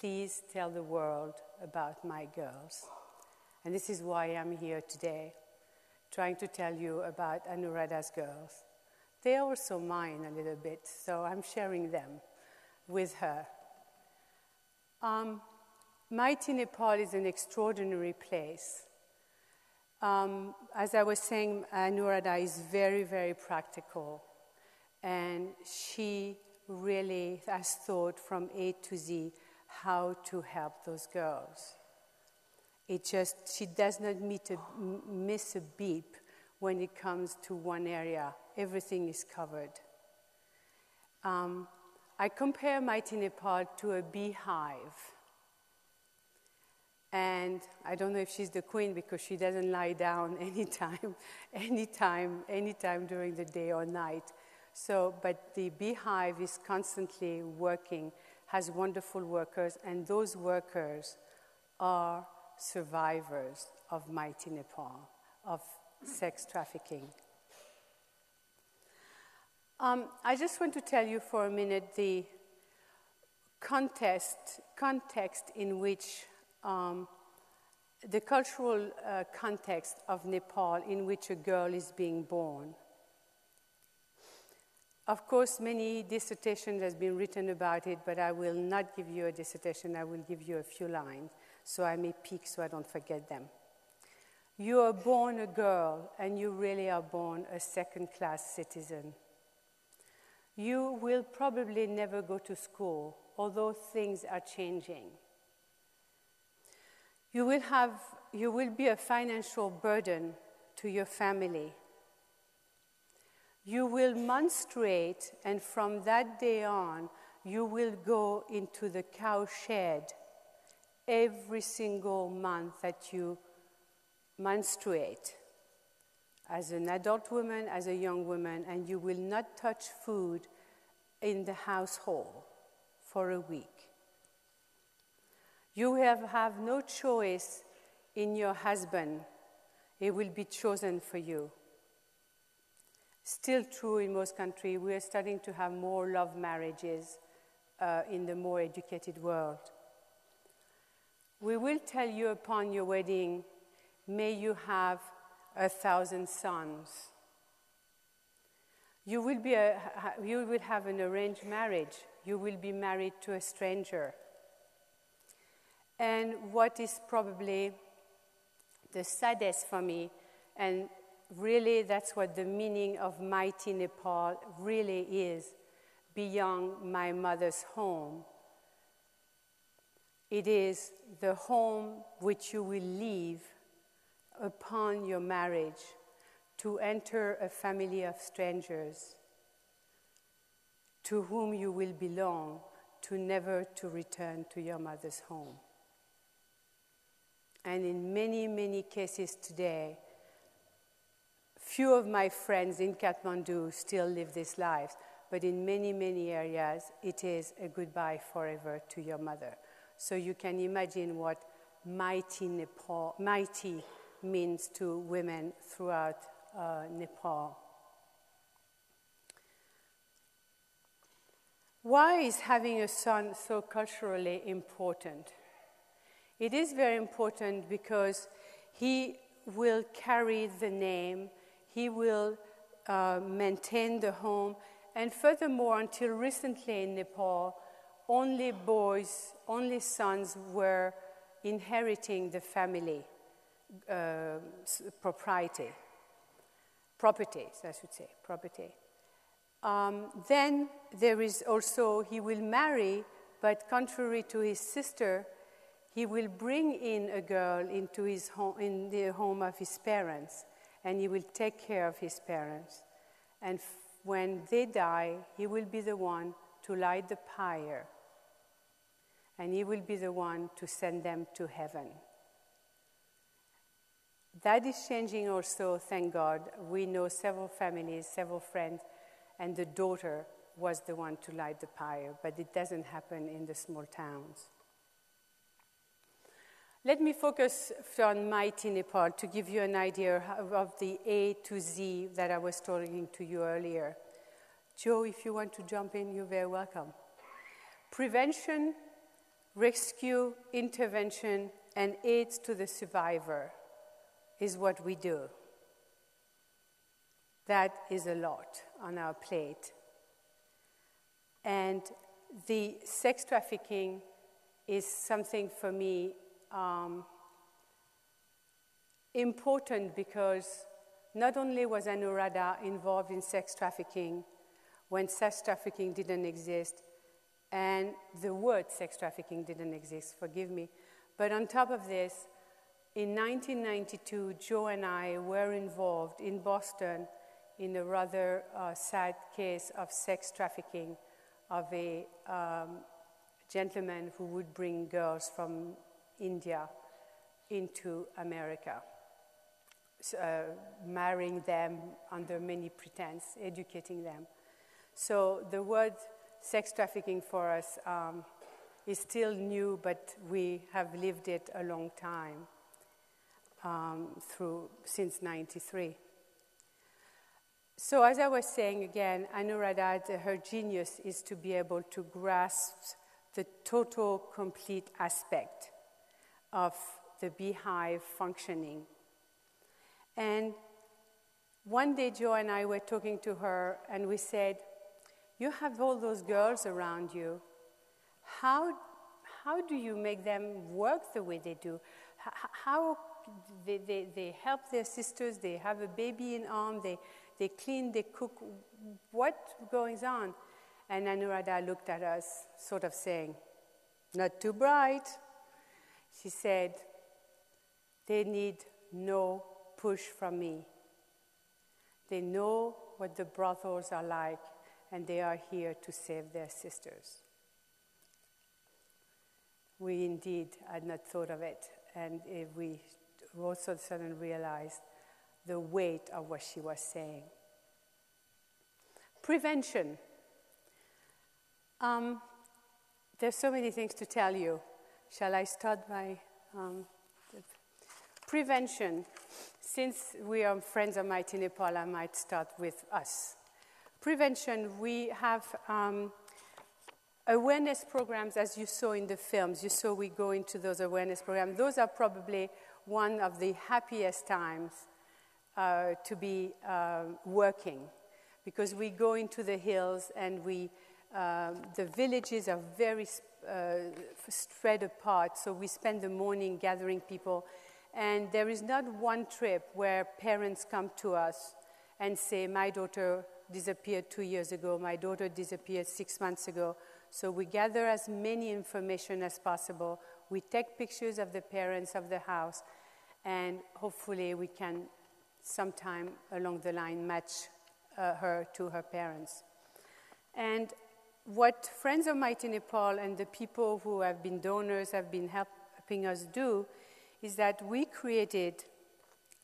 please tell the world about my girls. And this is why I'm here today, trying to tell you about Anuradha's girls. They are also mine a little bit, so I'm sharing them with her. Um, Maiti Nepal is an extraordinary place. Um, as I was saying, Anuradha is very, very practical, and she really has thought from A to Z how to help those girls. It just, she does not meet a, miss a beep when it comes to one area. Everything is covered. Um, I compare Maiti Nepal to a beehive. And I don't know if she's the queen because she doesn't lie down anytime, anytime, anytime during the day or night. So, but the beehive is constantly working, has wonderful workers, and those workers are survivors of Maiti Nepal, of sex trafficking. Um, I just want to tell you for a minute the context, context in which um, the cultural uh, context of Nepal in which a girl is being born. Of course, many dissertations have been written about it, but I will not give you a dissertation. I will give you a few lines, so I may peek so I don't forget them. You are born a girl, and you really are born a second-class citizen. You will probably never go to school, although things are changing. You will have, you will be a financial burden to your family. You will menstruate, and from that day on, you will go into the cow shed every single month that you menstruate, as an adult woman, as a young woman, and you will not touch food in the household for a week. You have, have no choice in your husband. It will be chosen for you. Still true in most countries. We are starting to have more love marriages uh, in the more educated world. We will tell you upon your wedding, may you have a thousand sons. You will, be a, you will have an arranged marriage. You will be married to a stranger. And what is probably the saddest for me, and really that's what the meaning of Maiti Nepal really is, beyond my mother's home. It is the home which you will leave upon your marriage to enter a family of strangers to whom you will belong, to never to return to your mother's home. And in many, many cases today, few of my friends in Kathmandu still live this life, but in many, many areas, it is a goodbye forever to your mother. So you can imagine what Maiti Nepal, Maiti means to women throughout uh, Nepal. Why is having a son so culturally important? It is very important because he will carry the name, he will uh, maintain the home, and furthermore, until recently in Nepal, only boys, only sons were inheriting the family. Uh, propriety, property, I should say, property. Um, then there is also, he will marry, but contrary to his sister, he will bring in a girl into his home, in the home of his parents, and he will take care of his parents. And f when they die, he will be the one to light the pyre, and he will be the one to send them to heaven. That is changing also, thank God. We know several families, several friends, and the daughter was the one to light the pyre, but it doesn't happen in the small towns. Let me focus on Maiti Nepal to give you an idea of the A to Z that I was talking to you earlier. Joe, if you want to jump in, you're very welcome. Prevention, rescue, intervention, and aids to the survivor is what we do. That is a lot on our plate. And the sex trafficking is something for me Um, important, because not only was Anuradha involved in sex trafficking when sex trafficking didn't exist, and the word sex trafficking didn't exist, forgive me, but on top of this, in nineteen ninety-two, Joe and I were involved in Boston in a rather uh, sad case of sex trafficking of a um, gentleman who would bring girls from India into America, so, uh, marrying them under many pretenses, educating them. So the word sex trafficking for us um, is still new, but we have lived it a long time um, through since ninety-three. So as I was saying again, Anuradha, her genius is to be able to grasp the total, complete aspect of the beehive functioning. And one day, Joe and I were talking to her, and we said, you have all those girls around you. How, how do you make them work the way they do? H how they, they, they help their sisters, they have a baby in arm, they, they clean, they cook. What goes on? And Anuradha looked at us, sort of saying, not too bright. She said, they need no push from me. They know what the brothels are like, and they are here to save their sisters. We indeed had not thought of it, and we all of a sudden realized the weight of what she was saying. Prevention. Um, there's so many things to tell you. Shall I start by um, prevention? Since we are friends of Maiti Nepal, I might start with us. Prevention, we have um, awareness programs, as you saw in the films. You saw we go into those awareness programs. Those are probably one of the happiest times uh, to be uh, working, because we go into the hills and we, uh, the villages are very Uh, spread apart, so we spend the morning gathering people, and there is not one trip where parents come to us and say, my daughter disappeared two years ago, my daughter disappeared six months ago. So we gather as many information as possible, we take pictures of the parents of the house, and hopefully we can sometime along the line match uh, her to her parents. And what Friends of Maiti Nepal and the people who have been donors have been helping us do is that we created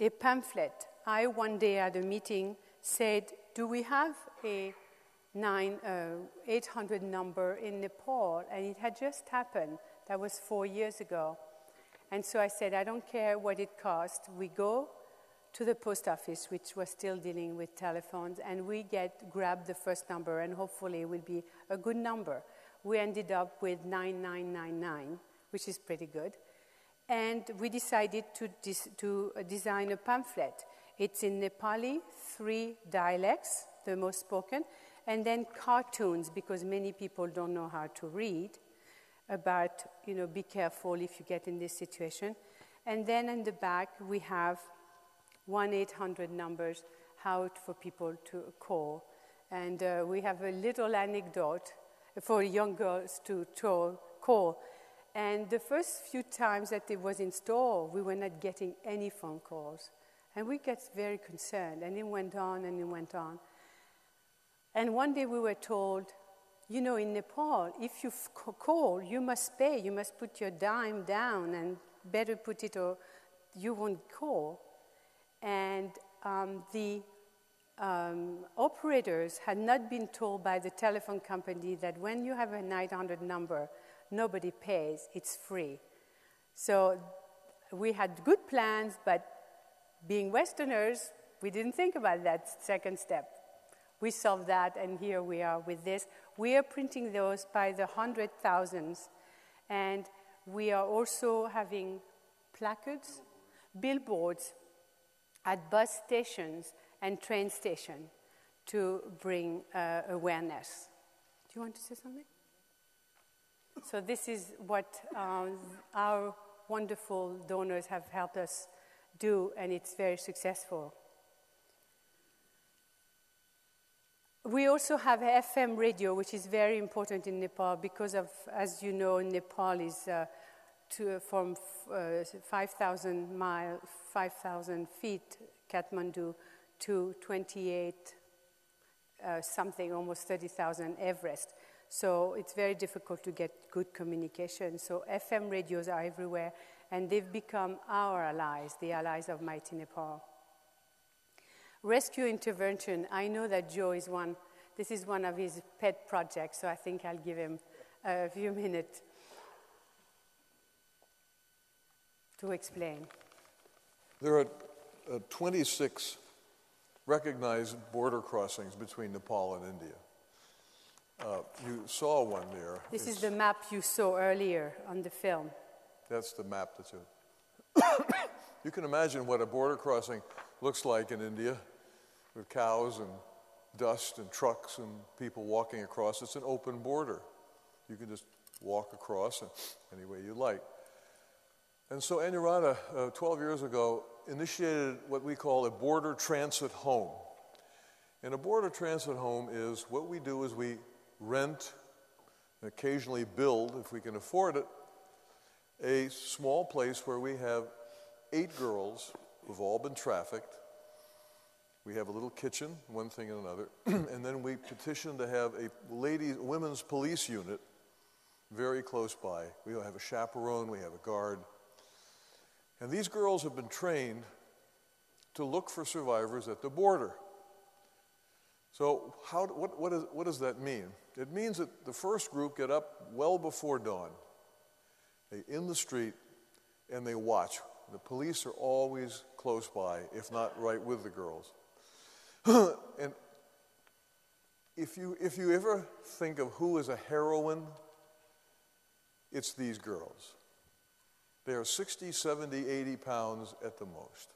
a pamphlet. I one day at a meeting said, do we have a nine, uh, eight hundred number in Nepal? And it had just happened. That was four years ago. And so I said, I don't care what it costs. We go to the post office, which was still dealing with telephones, and we get grab the first number, and hopefully it will be a good number. We ended up with nine nine nine nine, which is pretty good. And we decided to, to design a pamphlet. It's in Nepali, three dialects, the most spoken, and then cartoons, because many people don't know how to read, about, you know, be careful if you get in this situation. And then in the back, we have one eight hundred numbers, how for people to call. And uh, we have a little anecdote for young girls to call. And the first few times that it was installed, we were not getting any phone calls. And we got very concerned, and it went on and it went on. And one day we were told, you know, in Nepal, if you call, you must pay, you must put your dime down, and better put it or you won't call. And um, the um, operators had not been told by the telephone company that when you have a nine hundred number, nobody pays, it's free. So we had good plans, but being Westerners, we didn't think about that second step. We solved that, and here we are with this. We are printing those by the hundred thousands, and we are also having placards, billboards at bus stations and train stations to bring uh, awareness. Do you want to say something? So this is what um, our wonderful donors have helped us do, and it's very successful. We also have F M radio, which is very important in Nepal because of, as you know, Nepal is uh, to, from uh, five thousand mile, five thousand feet, Kathmandu, to twenty-eight uh, something, almost thirty thousand Everest. So it's very difficult to get good communication. So F M radios are everywhere, and they've become our allies, the allies of Maiti Nepal. Rescue intervention, I know that Joe is one, this is one of his pet projects, so I think I'll give him a few minutes to explain. There are uh, twenty-six recognized border crossings between Nepal and India. Uh, you saw one there. This it's, is the map you saw earlier on the film. That's the map that's it. You can imagine what a border crossing looks like in India, with cows and dust and trucks and people walking across. It's an open border. You can just walk across any way you like. And so Anuradha, uh, twelve years ago, initiated what we call a border transit home. And a border transit home is what we do is we rent and occasionally build, if we can afford it, a small place where we have eight girls who've all been trafficked. We have a little kitchen, one thing and another, and then we petition to have a ladies, women's police unit very close by. We have a chaperone, we have a guard. And these girls have been trained to look for survivors at the border. So how, what, what, is, what does that mean? It means that the first group get up well before dawn. They're in the street, and they watch. The police are always close by, if not right with the girls. And if you, if you ever think of who is a heroine, it's these girls. They are sixty, seventy, eighty pounds at the most.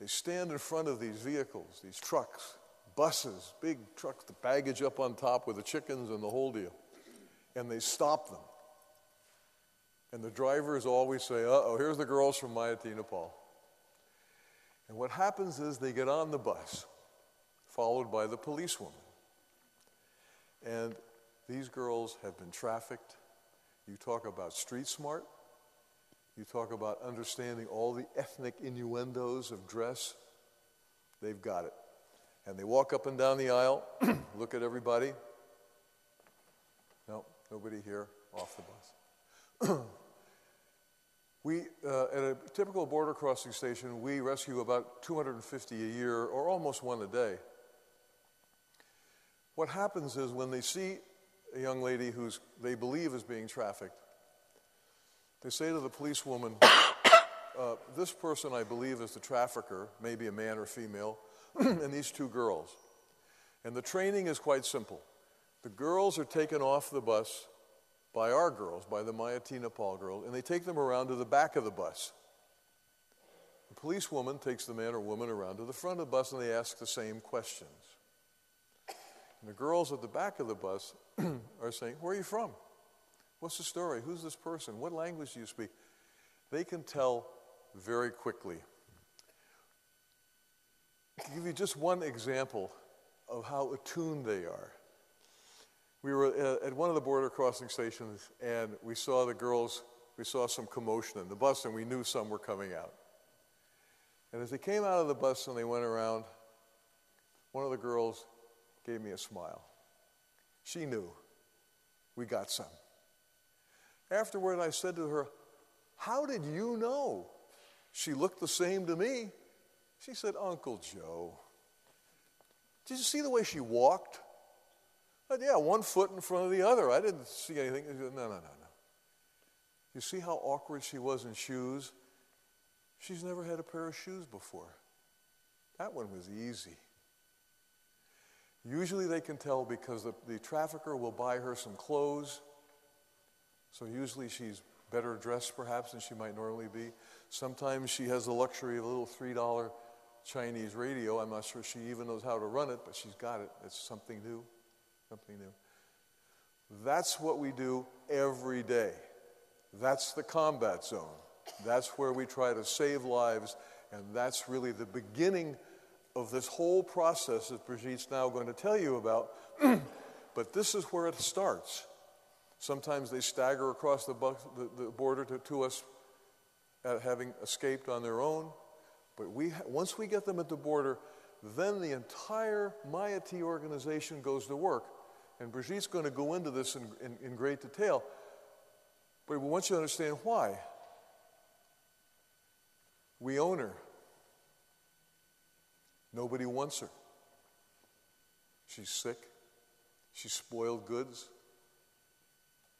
They stand in front of these vehicles, these trucks, buses, big trucks, the baggage up on top with the chickens and the whole deal, and they stop them. And the drivers always say, uh-oh, here's the girls from Maiti Nepal. And what happens is they get on the bus, followed by the policewoman. And these girls have been trafficked. You talk about street smart. You talk about understanding all the ethnic innuendos of dress. They've got it. And they walk up and down the aisle, look at everybody. No, nobody here, off the bus. We, uh, at a typical border crossing station, we rescue about two hundred fifty a year, or almost one a day. What happens is when they see a young lady who they believe is being trafficked, they say to the policewoman, uh, this person I believe is the trafficker, maybe a man or female, and these two girls. And the training is quite simple. The girls are taken off the bus by our girls, by the Maiti Nepal girls, and they take them around to the back of the bus. The policewoman takes the man or woman around to the front of the bus, and they ask the same questions. And the girls at the back of the bus are saying, where are you from? What's the story? Who's this person? What language do you speak? They can tell very quickly. I'll give you just one example of how attuned they are. we were at one of the border crossing stations, and we saw the girls, we saw some commotion in the bus, and we knew some were coming out. And as they came out of the bus and they went around, one of the girls gave me a smile. She knew. We got some. Afterward, I said to her, "How did you know? She looked the same to me." She said, "Uncle Joe, did you see the way she walked?" I said, "Yeah, one foot in front of the other. I didn't see anything." She said, "No, no, no, no. You see how awkward she was in shoes? She's never had a pair of shoes before. That one was easy." Usually they can tell because the, the trafficker will buy her some clothes. So usually she's better dressed perhaps than she might normally be. Sometimes she has the luxury of a little three dollar Chinese radio. I'm not sure she even knows how to run it, but she's got it. It's something new, something new. That's what we do every day. That's the combat zone. That's where we try to save lives, and that's really the beginning of this whole process that Brigitte's now going to tell you about. But this is where it starts. Sometimes they stagger across the, bu- the, the border to, to us uh, having escaped on their own. But we ha- once we get them at the border, then the entire Maiti organization goes to work. And Brigitte's going to go into this in, in, in great detail. But we want you to understand why. We own her. Nobody wants her. She's sick. She's spoiled goods.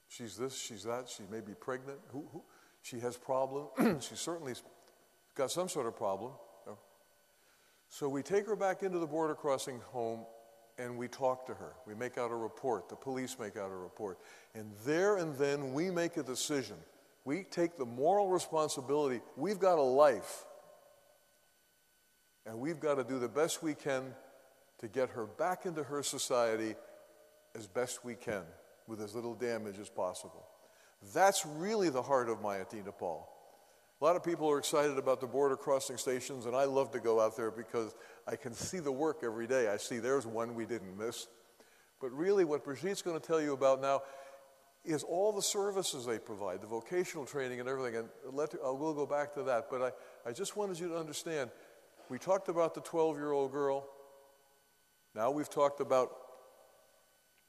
She's this, she's that, she may be pregnant. Who, who? She has problems. She certainly's got some sort of problem. So we take her back into the border crossing home and we talk to her. We make out a report. The police make out a report. And there and then we make a decision. We take the moral responsibility. We've got a life. And we've got to do the best we can to get her back into her society as best we can with as little damage as possible. That's really the heart of Maiti Nepal. A lot of people are excited about the border crossing stations, and I love to go out there because I can see the work every day. I see there's one we didn't miss. But really what Brigitte's going to tell you about now is all the services they provide, the vocational training and everything, and let, I will go back to that. But I, I just wanted you to understand, we talked about the twelve-year-old girl. Now we've talked about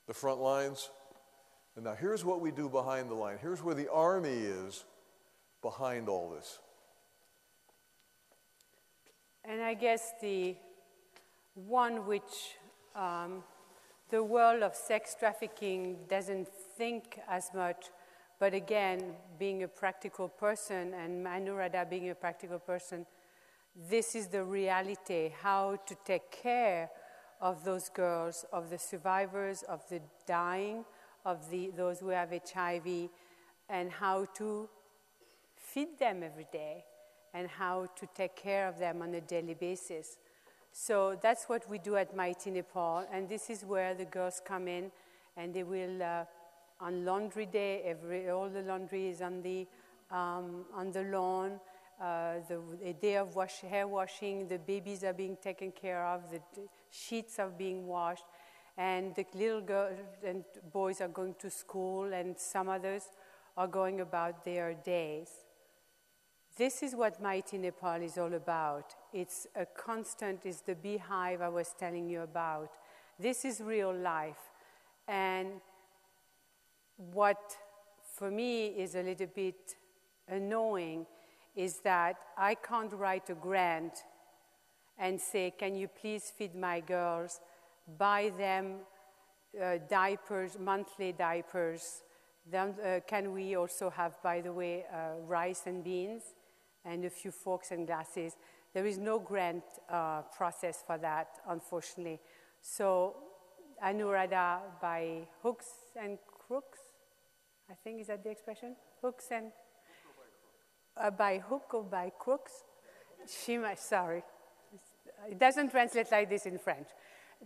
the front lines. And now here's what we do behind the line. Here's where the Army is behind all this. And I guess the one which um, the world of sex trafficking doesn't think as much, but again, being a practical person, and Anuradha being a practical person, this is the reality, how to take care of those girls, of the survivors, of the dying, of the, those who have H I V, and how to feed them every day, and how to take care of them on a daily basis. So that's what we do at Maiti Nepal, and this is where the girls come in, and they will, uh, on laundry day, every, all the laundry is on the, um, on the lawn. Uh, the a day of wash, hair washing, the babies are being taken care of, the d- sheets are being washed, and the little girls and boys are going to school, and some others are going about their days. This is what Maiti Nepal is all about. It's a constant, it's the beehive I was telling you about. This is real life. And what, for me, is a little bit annoying is that I can't write a grant and say, "Can you please feed my girls, buy them uh, diapers, monthly diapers. Then, uh, can we also have, by the way, uh, rice and beans and a few forks and glasses?" There is no grant uh, process for that, unfortunately. So Anuradha, by hooks and crooks, I think, is that the expression? Hooks and Uh, by hook or by crooks, she, ma- sorry, it doesn't translate like this in French.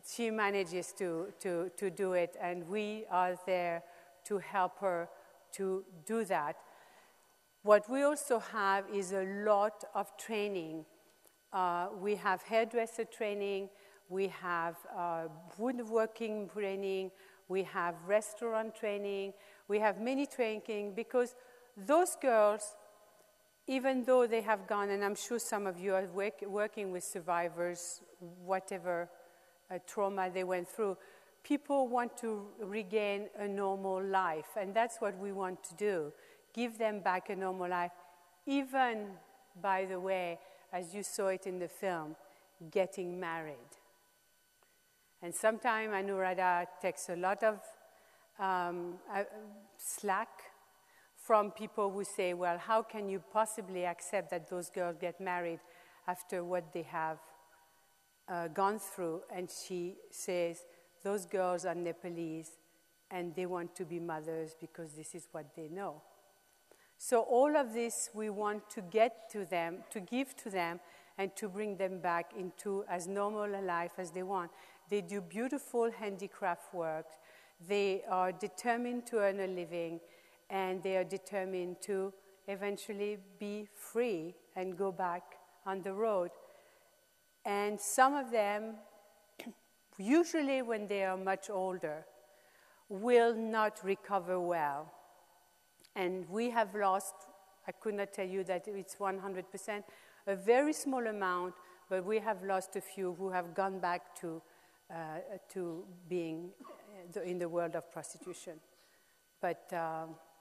She manages to, to, to do it, and we are there to help her to do that. What we also have is a lot of training. Uh, we have hairdresser training, we have uh, woodworking training, we have restaurant training, we have mini training, because those girls, even though they have gone, and I'm sure some of you are work, working with survivors, whatever uh, trauma they went through, people want to regain a normal life, and that's what we want to do, give them back a normal life, even, by the way, as you saw it in the film, getting married. And sometimes Anuradha takes a lot of um, uh, slack from people who say, well, how can you possibly accept that those girls get married after what they have uh, gone through? And she says, those girls are Nepalese and they want to be mothers because this is what they know. So all of this we want to get to them, to give to them, and to bring them back into as normal a life as they want. They do beautiful handicraft work. They are determined to earn a living, and they are determined to eventually be free and go back on the road. And some of them, usually when they are much older, will not recover well. And we have lost, I could not tell you that it's one hundred percent, a very small amount, but we have lost a few who have gone back to Uh, to being in the world of prostitution. But uh,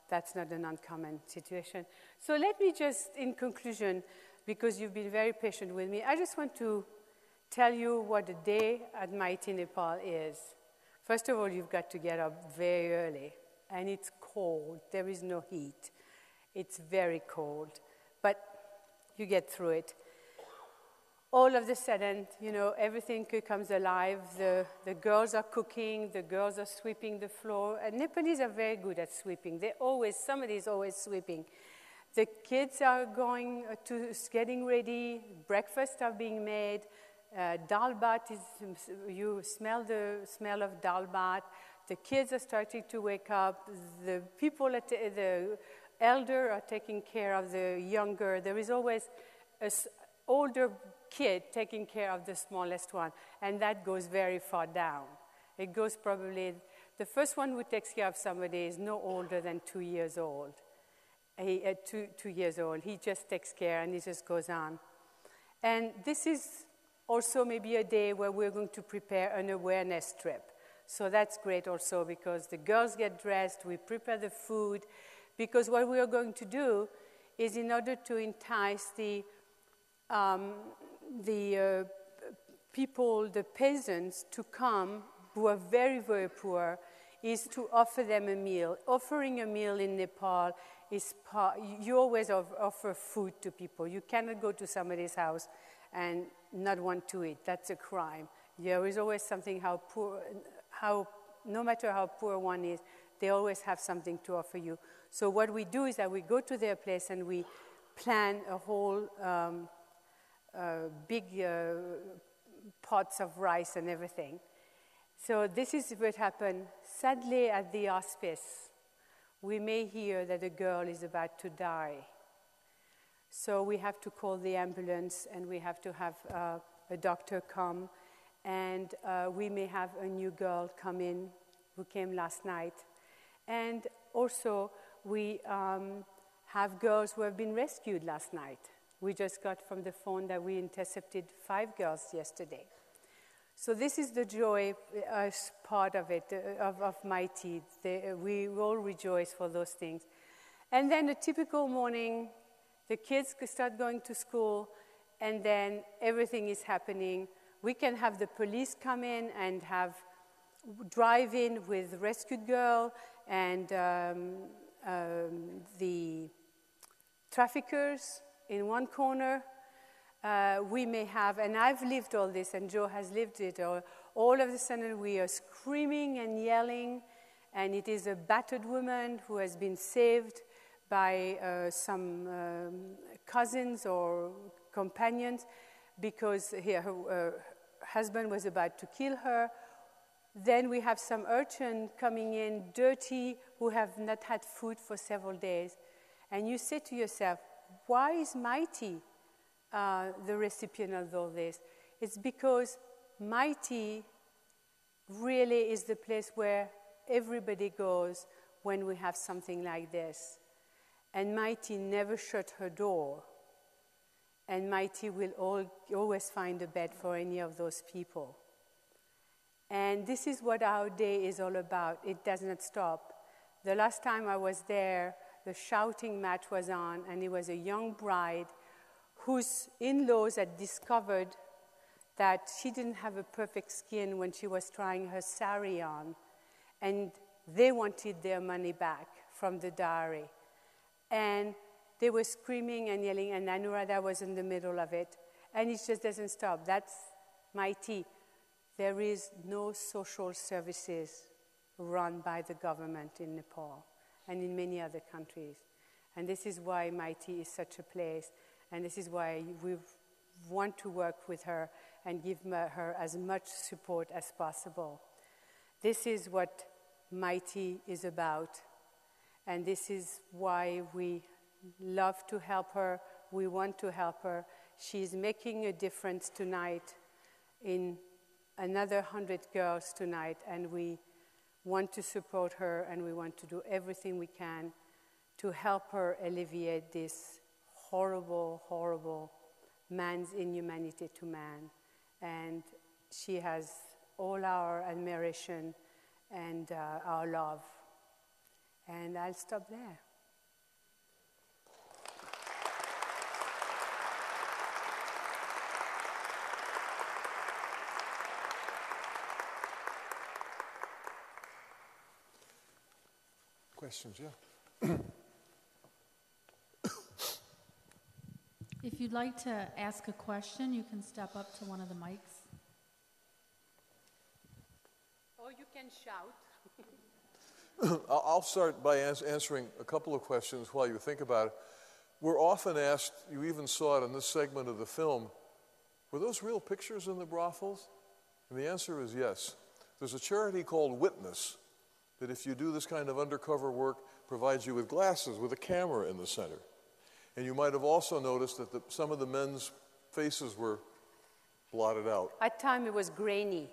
that's not an uncommon situation. So let me just, in conclusion, because you've been very patient with me, I just want to tell you what a day at Maiti Nepal is. First of all, you've got to get up very early, and it's cold. There is no heat. It's very cold, but you get through it. All of a sudden, you know, everything comes alive. The, the girls are cooking, the girls are sweeping the floor. And Nepalese are very good at sweeping. They always, somebody is always sweeping. The kids are going to, getting ready, breakfasts are being made. Uh, dal bhat is, you smell the smell of dal bhat. The kids are starting to wake up. The people, at the, the elder are taking care of the younger. There is always an older kid taking care of the smallest one, and that goes very far down. It goes probably, the first one who takes care of somebody is no older than two years old. He, uh, two, two years old, he just takes care and he just goes on. And this is also maybe a day where we're going to prepare an awareness trip. So that's great also because the girls get dressed, we prepare the food, because what we are going to do is in order to entice the um, the uh, people, the peasants to come who are very, very poor, is to offer them a meal. Offering a meal in Nepal is part, you always offer food to people. You cannot go to somebody's house and not want to eat. That's a crime. There is always something how poor, how, no matter how poor one is, they always have something to offer you. So what we do is that we go to their place and we plan a whole, um, Uh, big uh, pots of rice and everything. So this is what happened. Sadly, at the hospice, we may hear that a girl is about to die. So we have to call the ambulance, and we have to have uh, a doctor come, and uh, we may have a new girl come in who came last night. And also, we um, have girls who have been rescued last night. We just got from the phone that we intercepted five girls yesterday. So this is the joy uh, part of it, uh, of, of Maiti. They, uh, we all rejoice for those things. And then a typical morning, the kids start going to school, and then everything is happening. We can have the police come in and have drive in with rescued girl and um, um, the traffickers in one corner. Uh, we may have, and I've lived all this, and Joe has lived it, all, all of a sudden we are screaming and yelling, and it is a battered woman who has been saved by uh, some um, cousins or companions because he, her, her husband was about to kill her. Then we have some urchin coming in, dirty, who have not had food for several days. And you say to yourself, why is Maiti uh, the recipient of all this? It's because Maiti really is the place where everybody goes when we have something like this. And Maiti never shut her door. And Maiti will all, always find a bed for any of those people. And this is what our day is all about. It does not stop. The last time I was there, the shouting match was on, and it was a young bride whose in-laws had discovered that she didn't have a perfect skin when she was trying her sari on, and they wanted their money back from the dowry. And they were screaming and yelling, and Anuradha was in the middle of it. And it just doesn't stop. That's Maiti. There is no social services run by the government in Nepal and in many other countries. And this is why Maiti is such a place. And this is why we want to work with her and give her as much support as possible. This is what Maiti is about. And this is why we love to help her. We want to help her. She's making a difference tonight in another one hundred girls tonight. And we want to support her, and we want to do everything we can to help her alleviate this horrible, horrible man's inhumanity to man. And she has all our admiration and uh, our love. And I'll stop there. Questions, yeah? If you'd like to ask a question, you can step up to one of the mics. Or you can shout. I'll start by ans answering a couple of questions while you think about it. We're often asked, you even saw it in this segment of the film, were those real pictures in the brothels? And the answer is yes. There's a charity called Witness that if you do this kind of undercover work, provides you with glasses with a camera in the center. And you might have also noticed that the, some of the men's faces were blotted out. At time it was grainy.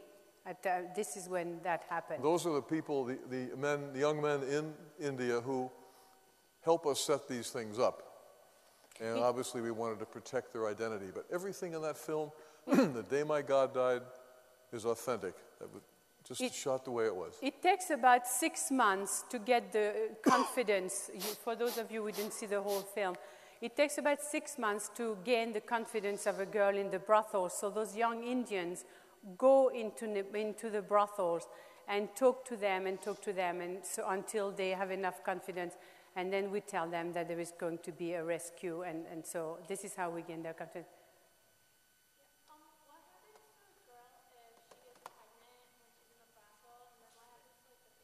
At, uh, this is when that happened. Those are the people, the, the men, the young men in India who help us set these things up. And obviously we wanted to protect their identity. But everything in that film, The Day My God Died, is authentic. That was just it, shot the way it was. It takes about six months to get the confidence. You, for those of you who didn't see the whole film, it takes about six months to gain the confidence of a girl in the brothels. So those young Indians go into, into the brothels and talk to them and talk to them and so until they have enough confidence. And then we tell them that there is going to be a rescue. And, and so this is how we gain their confidence. Um, what happens to a girl if she gets pregnant when she's in the brothel? And then what happens to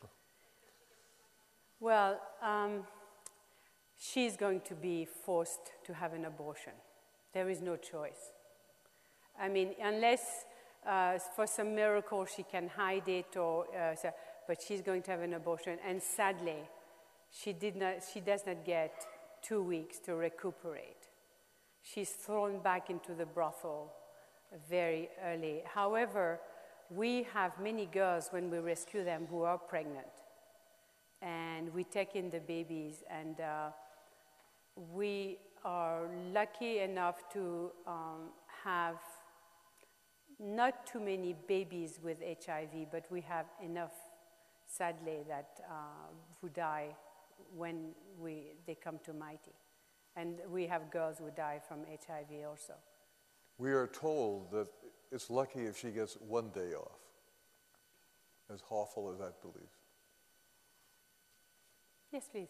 the baby? Like, well, um, she's going to be forced to have an abortion. There is no choice. I mean, unless uh, for some miracle she can hide it, or uh, so, but she's going to have an abortion. And sadly, she did not. She does not get two weeks to recuperate. She's thrown back into the brothel very early. However, we have many girls when we rescue them who are pregnant, and we take in the babies, and Uh, we are lucky enough to um, have not too many babies with H I V, but we have enough, sadly, that uh, who die when we, they come to Maiti. And we have girls who die from H I V also. We are told that it's lucky if she gets one day off, as awful as that belief. Yes, please.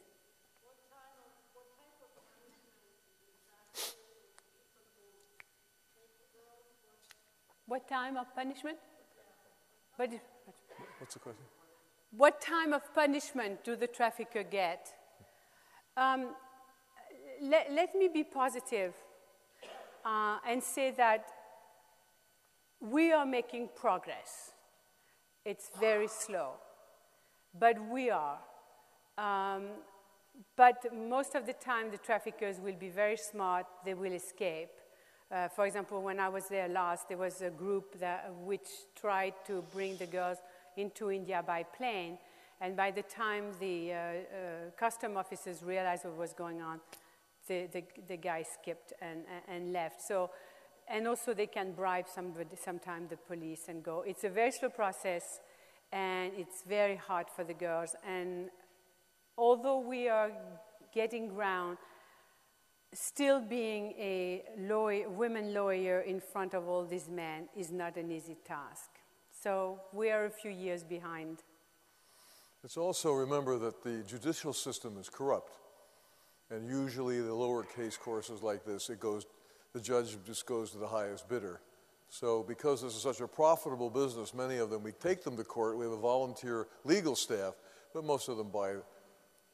What time of punishment? What, What's the question? What time of punishment do the trafficker get? Um, let, let me be positive uh, and say that we are making progress. It's very slow, but we are. Um, but most of the time, the traffickers will be very smart. They will escape. Uh, for example, when I was there last, there was a group that, which tried to bring the girls into India by plane. And by the time the uh, uh, custom officers realized what was going on, the, the, the guy skipped and, and left. So, and also they can bribe somebody, sometime the police and go. It's a very slow process, and it's very hard for the girls. And although we are getting ground, still being a lawyer, women lawyer in front of all these men is not an easy task. So we are a few years behind. Let's also remember that the judicial system is corrupt. And usually the lower case courses like this, it goes, the judge just goes to the highest bidder. So because this is such a profitable business, many of them, we take them to court. We have a volunteer legal staff, but most of them buy,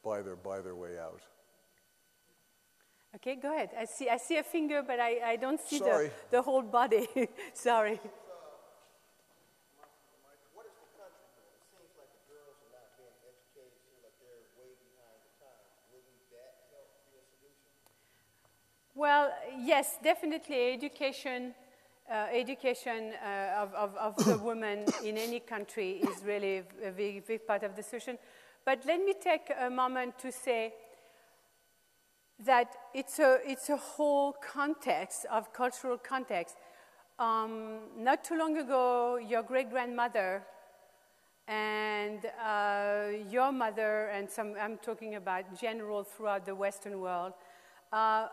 buy, their, buy their way out. Okay, go ahead. I see, I see a finger, but I, I don't see the, the whole body. Sorry. Well, yes, definitely education, uh, education uh, of, of, of the women in any country is really a big, big part of the solution. But let me take a moment to say that it's a, it's a whole context of cultural context. Um, not too long ago, your great-grandmother and uh, your mother, and some, I'm talking about general throughout the Western world, uh,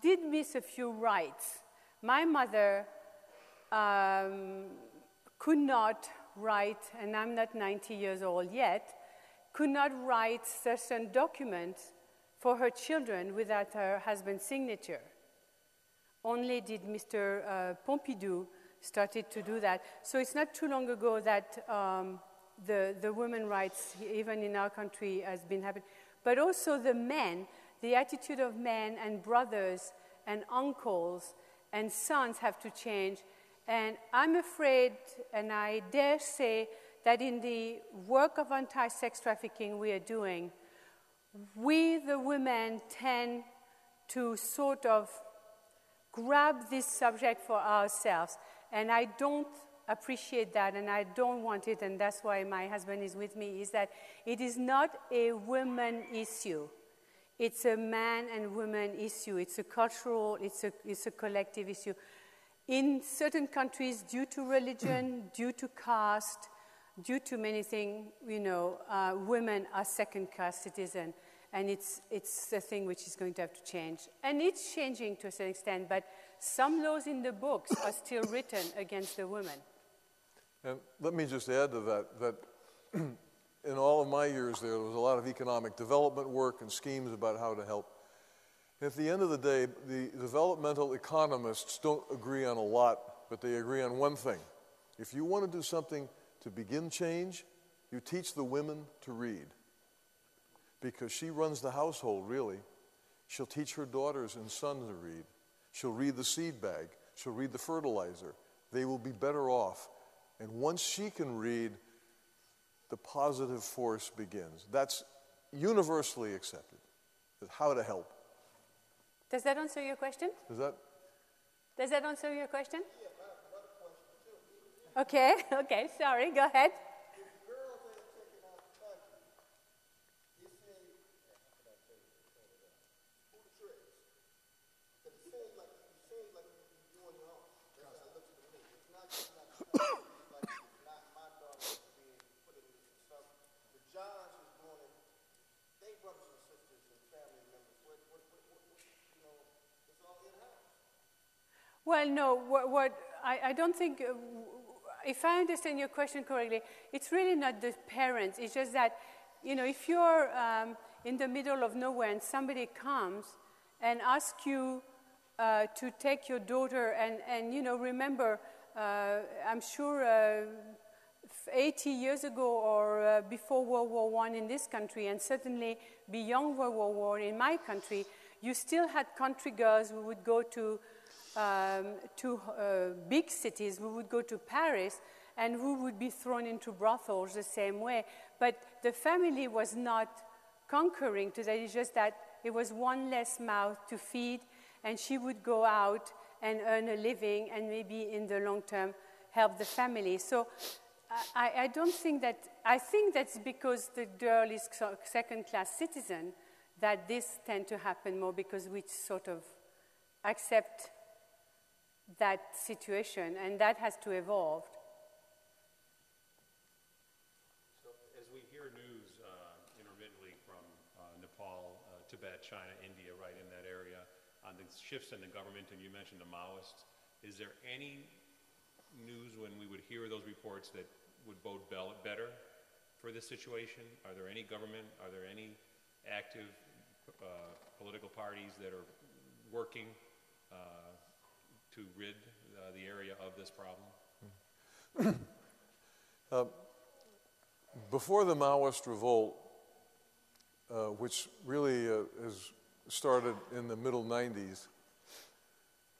did miss a few rights. My mother um, could not write, and I'm not ninety years old yet, could not write certain documents for her children without her husband's signature. Only did Mister Uh, Pompidou started to do that. So it's not too long ago that um, the, the women's rights, even in our country, has been happening. But also the men, the attitude of men and brothers and uncles and sons have to change. And I'm afraid, and I dare say, that in the work of anti-sex trafficking we are doing, we, the women, tend to sort of grab this subject for ourselves. And I don't appreciate that, and I don't want it, and that's why my husband is with me, is that it is not a women issue. It's a man and woman issue. It's a cultural, it's a, it's a collective issue. In certain countries, due to religion, due to caste, due to many things, you know, uh, women are second-class citizens, and it's, it's a thing which is going to have to change. And it's changing to a certain extent, but some laws in the books are still written against the women. And let me just add to that, that in all of my years there, there was a lot of economic development work and schemes about how to help. At the end of the day, the developmental economists don't agree on a lot, but they agree on one thing. If you want to do something to begin change, you teach the women to read. Because she runs the household, really. She'll teach her daughters and sons to read. She'll read the seed bag. She'll read the fertilizer. They will be better off. And once she can read, the positive force begins. That's universally accepted. How to help. Does that answer your question? Does that? Does that answer your question? Yeah, okay, okay, sorry, go ahead. Well, no, what, what I, I don't think, uh, if I understand your question correctly, it's really not the parents. It's just that, you know, if you're um, in the middle of nowhere and somebody comes and asks you uh, to take your daughter and, and you know, remember, uh, I'm sure uh, eighty years ago or uh, before World War One in this country, and certainly beyond World War One in my country, you still had country girls who would go to Um, to uh, big cities, we would go to Paris, and who would be thrown into brothels the same way. But the family was not conquering to that. It's just that it was one less mouth to feed, and she would go out and earn a living and maybe in the long term help the family. So I, I don't think that, I think that's because the girl is second-class citizen that this tends to happen more, because we sort of accept that situation, and that has to evolve. So as we hear news uh, intermittently from uh, Nepal, uh, Tibet, China, India, right in that area, on the shifts in the government, and you mentioned the Maoists, is there any news when we would hear those reports that would bode better for this situation? Are there any government, are there any active uh, political parties that are working uh, to rid uh, the area of this problem? uh, before the Maoist revolt, uh, which really uh, has started in the middle nineties,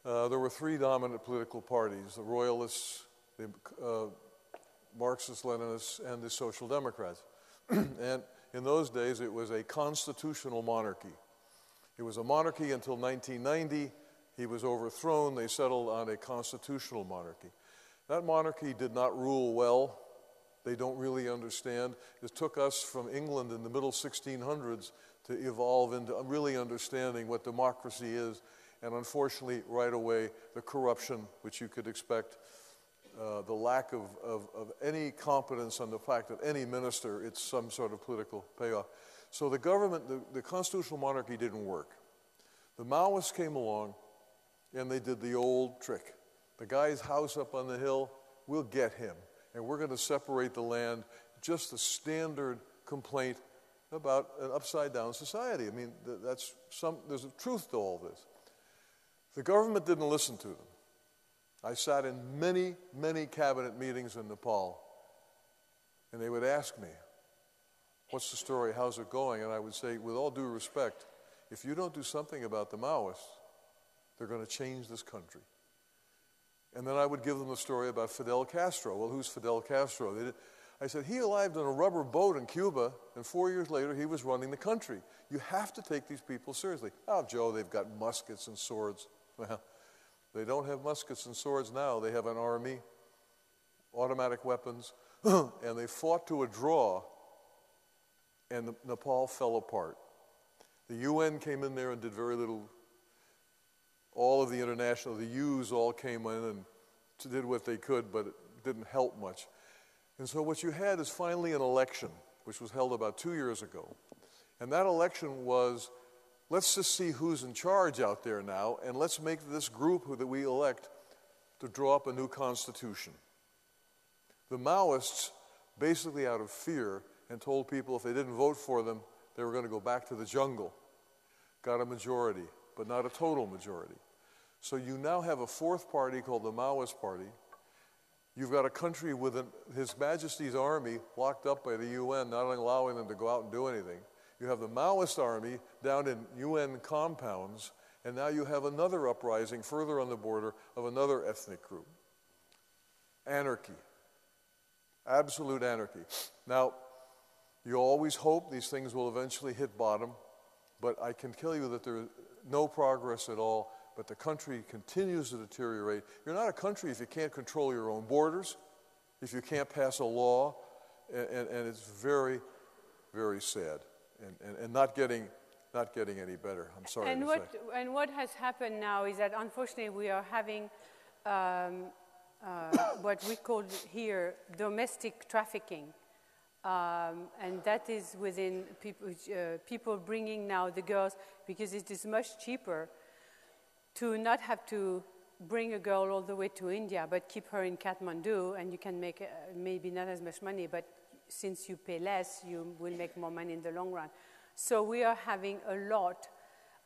uh, there were three dominant political parties, the Royalists, the uh, Marxist-Leninists, and the Social Democrats. And in those days, it was a constitutional monarchy. It was a monarchy until nineteen ninety. He was overthrown. They settled on a constitutional monarchy. That monarchy did not rule well. They don't really understand. It took us from England in the middle sixteen hundreds to evolve into really understanding what democracy is. And unfortunately, right away, the corruption, which you could expect, uh, the lack of, of, of any competence on the fact that any minister, it's some sort of political payoff. So the government, the, the constitutional monarchy didn't work. The Maoists came along, and they did the old trick. The guy's house up on the hill, we'll get him, and we're going to separate the land. Just the standard complaint about an upside-down society. I mean, that's some, there's a truth to all this. The government didn't listen to them. I sat in many, many cabinet meetings in Nepal, and they would ask me, what's the story, how's it going? And I would say, with all due respect, if you don't do something about the Maoists, they're going to change this country. And then I would give them a story about Fidel Castro. Well, who's Fidel Castro? They did, I said, he arrived on a rubber boat in Cuba, and four years later, he was running the country. You have to take these people seriously. Oh, Joe, they've got muskets and swords. Well, they don't have muskets and swords now. They have an army, automatic weapons, and they fought to a draw, and the, Nepal fell apart. The U N came in there and did very little. All of the international, the U's all came in and did what they could, but it didn't help much. And so what you had is finally an election, which was held about two years ago. And that election was, let's just see who's in charge out there now, and let's make this group that we elect to draw up a new constitution. The Maoists, basically out of fear, and told people if they didn't vote for them, they were going to go back to the jungle. Got a majority, but not a total majority. So you now have a fourth party called the Maoist Party. You've got a country with an, His Majesty's army locked up by the U N, not allowing them to go out and do anything. You have the Maoist army down in U N compounds, and now you have another uprising further on the border of another ethnic group. Anarchy. Absolute anarchy. Now, you always hope these things will eventually hit bottom, but I can tell you that there's no progress at all, but the country continues to deteriorate. You're not a country if you can't control your own borders, if you can't pass a law, and, and, and it's very, very sad, and, and, and not getting, not getting any better, I'm sorry and to what, say. And what has happened now is that, unfortunately, we are having um, uh, what we call here domestic trafficking. Um, and that is within people, uh, people bringing now the girls, because it is much cheaper to not have to bring a girl all the way to India, but keep her in Kathmandu, and you can make uh, maybe not as much money, but since you pay less, you will make more money in the long run. So we are having a lot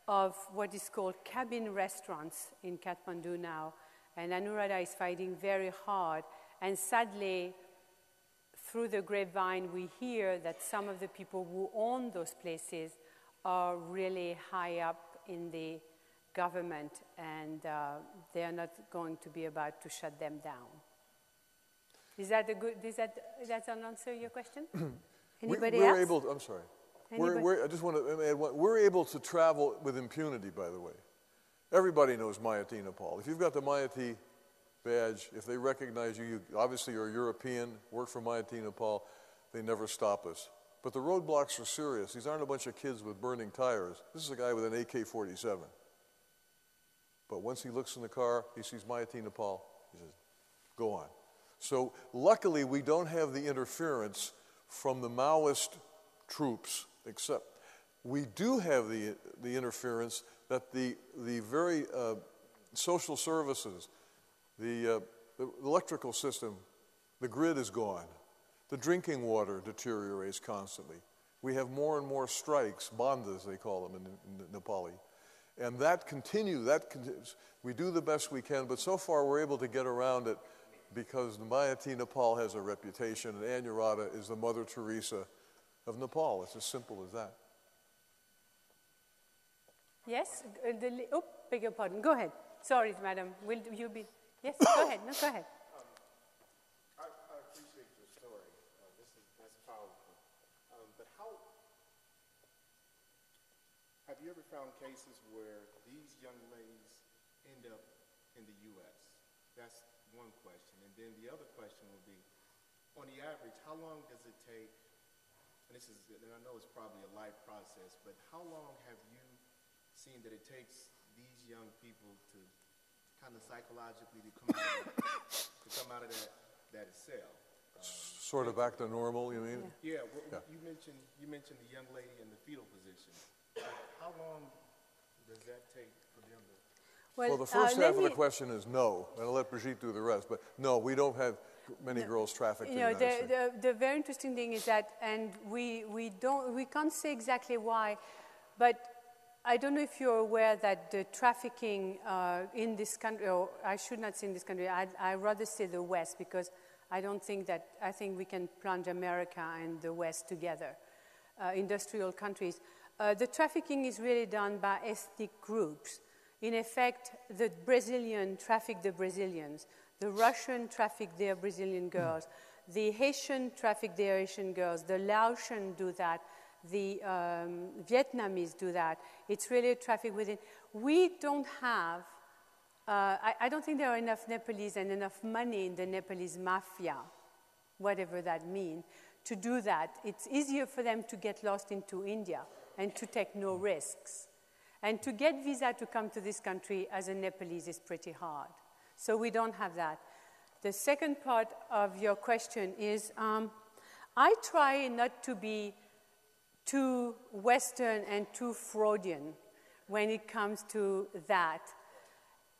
of what is called cabin restaurants in Kathmandu now, and Anuradha is fighting very hard, and sadly, through the grapevine, we hear that some of the people who own those places are really high up in the government, and uh, they are not going to be about to shut them down. Is that a good? Is that that's an answer to your question? Anybody we, we're else? Able to, I'm sorry. We're, we're, I just want to add one. We're able to travel with impunity. By the way, everybody knows Maiti Nepal. If you've got the Maiti badge, if they recognize you, you obviously you're European, work for Maiti Nepal, they never stop us. But the roadblocks are serious. These aren't a bunch of kids with burning tires. This is a guy with an A K forty-seven. But once he looks in the car, he sees Maiti Nepal, he says, go on. So luckily, we don't have the interference from the Maoist troops, except we do have the, the interference that the, the very uh, social services, the, uh, the electrical system, the grid is gone. The drinking water deteriorates constantly. We have more and more strikes, bandas they call them in, in Nepali. And that continue, that continues. We do the best we can, but so far we're able to get around it because Maiti Nepal has a reputation, and Anuradha is the Mother Teresa of Nepal. It's as simple as that. Yes, the, oh, beg your pardon, go ahead. Sorry, madam, will you be, yes, go ahead, no, go ahead. Have you ever found cases where these young ladies end up in the U S? That's one question. And then the other question would be, on the average, how long does it take, and this is, and I know it's probably a life process, but how long have you seen that it takes these young people to kind of psychologically to come out of, to come out of that, that cell? Um, sort of back to normal, you mean? Yeah, well, yeah. You mentioned, you mentioned the young lady in the fetal position. How long does that take for them to... Well, well the first uh, half of the question is no, and I'll let Brigitte do the rest, but no, we don't have many no, girls trafficked in the United States. The, the very interesting thing is that, and we, we, don't, we can't say exactly why, but I don't know if you're aware that the trafficking uh, in this country, or I should not say in this country, I'd, I'd rather say the West, because I don't think that, I think we can plunge America and the West together, uh, industrial countries. Uh, the trafficking is really done by ethnic groups. In effect, the Brazilian traffic the Brazilians, the Russian traffic their Brazilian girls, the Haitian traffic their Haitian girls, the Laotian do that, the um, Vietnamese do that. It's really a traffic within. We don't have, uh, I, I don't think there are enough Nepalese and enough money in the Nepalese mafia, whatever that means, to do that. It's easier for them to get lost into India and to take no risks. And to get visa to come to this country as a Nepalese is pretty hard. So we don't have that. The second part of your question is, um, I try not to be too Western and too Freudian when it comes to that.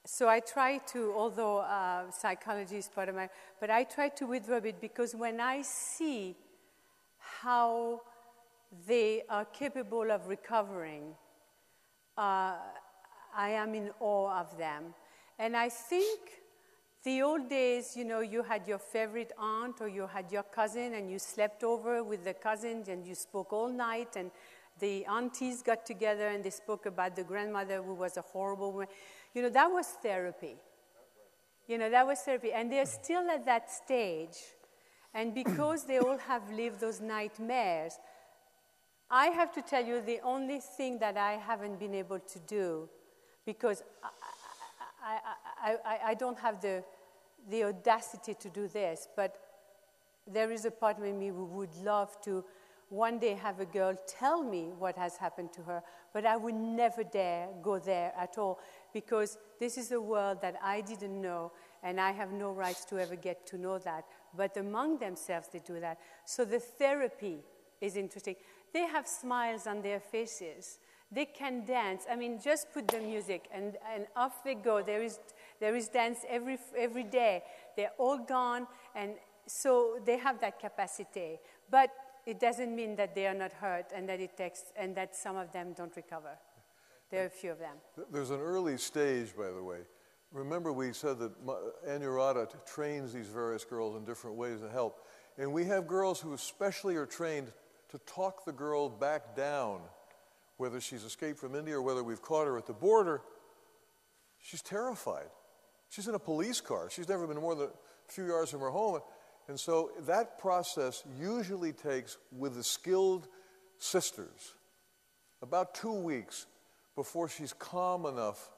So I try to, although uh, psychology is part of my, but I try to withdraw a bit, because when I see how they are capable of recovering, uh, I am in awe of them. And I think the old days, you know, you had your favorite aunt or you had your cousin and you slept over with the cousins and you spoke all night, and the aunties got together and they spoke about the grandmother who was a horrible woman. You know, that was therapy. You know, that was therapy. And they're still at that stage. And because they all have lived those nightmares, I have to tell you the only thing that I haven't been able to do, because I, I, I, I, I don't have the, the audacity to do this, but there is a part of me who would love to one day have a girl tell me what has happened to her, but I would never dare go there at all, because this is a world that I didn't know, and I have no rights to ever get to know that. But among themselves, they do that. So the therapy is interesting. They have smiles on their faces. They can dance. I mean, just put the music and, and off they go. There is, there is dance every, every day. They're all gone, and so they have that capacity. But it doesn't mean that they are not hurt and that it takes, and that some of them don't recover. There are a few of them. There's an early stage, by the way. Remember we said that Anuradha trains these various girls in different ways to help. And we have girls who especially are trained to talk the girl back down, whether she's escaped from India or whether we've caught her at the border. She's terrified. She's in a police car. She's never been more than a few yards from her home. And so that process usually takes, with the skilled sisters, about two weeks before she's calm enough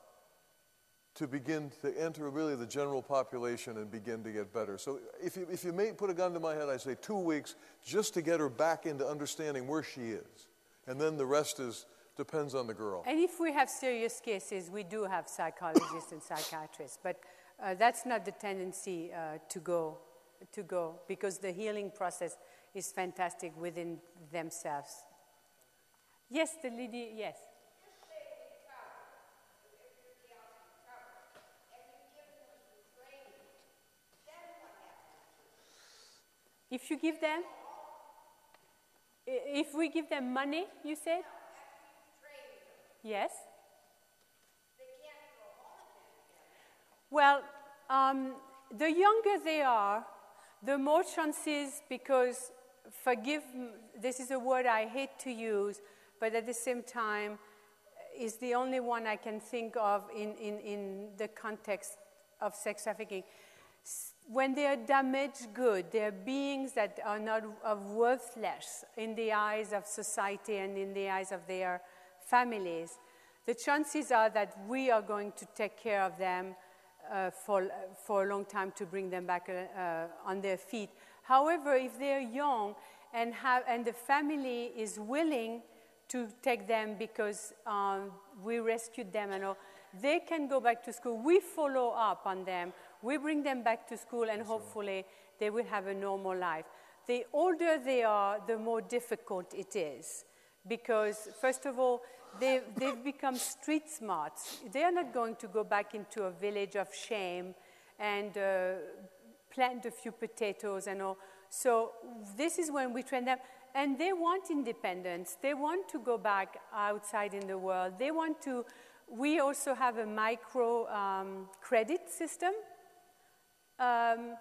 to begin to enter really the general population and begin to get better. So if you, if you may put a gun to my head, I'd say two weeks just to get her back into understanding where she is. And then the rest is depends on the girl. And if we have serious cases, we do have psychologists and psychiatrists. But uh, that's not the tendency uh, to go, to go, because the healing process is fantastic within themselves. Yes, the lady, yes. If you give them, if we give them money, you said? Yes? Well, um, the younger they are, the more chances, because forgive, this is a word I hate to use, but at the same time is the only one I can think of in, in, in the context of sex trafficking. When they are damaged good, they are beings that are not of worthless in the eyes of society and in the eyes of their families, the chances are that we are going to take care of them uh, for, for a long time to bring them back uh, on their feet. However, if they are young and, have, and the family is willing to take them because um, we rescued them and all, they can go back to school. We follow up on them. We bring them back to school, and hopefully they will have a normal life. The older they are, the more difficult it is. Because, first of all, they've, they've become street smarts. They are not going to go back into a village of shame and uh, plant a few potatoes and all. So this is when we train them. And they want independence. They want to go back outside in the world. They want to... We also have a micro um, credit system. Um,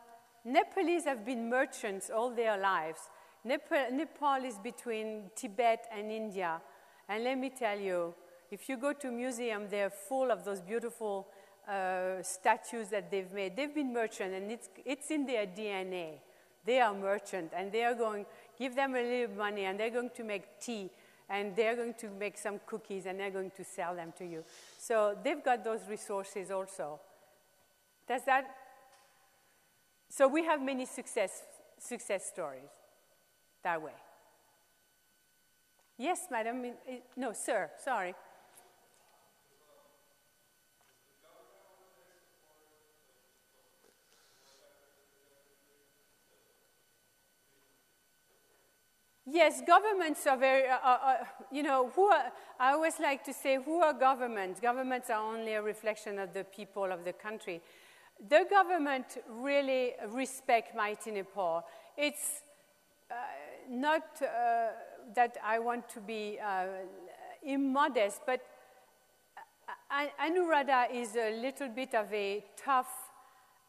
Nepalese have been merchants all their lives. Nepal, Nepal is between Tibet and India. And let me tell you, if you go to a museum, they're full of those beautiful uh, statues that they've made. They've been merchant, and it's, it's in their D N A. They are merchant, and they are going, give them a little money, and they're going to make tea, and they're going to make some cookies, and they're going to sell them to you. So they've got those resources also. Does that? So we have many success, success stories that way. Yes, madam, no, sir, sorry. Yes, governments are very, uh, uh, you know, who are, I always like to say, who are governments? Governments are only a reflection of the people of the country. The government really respects Maiti Nepal. It's uh, not uh, that I want to be uh, immodest, but Anuradha is a little bit of a tough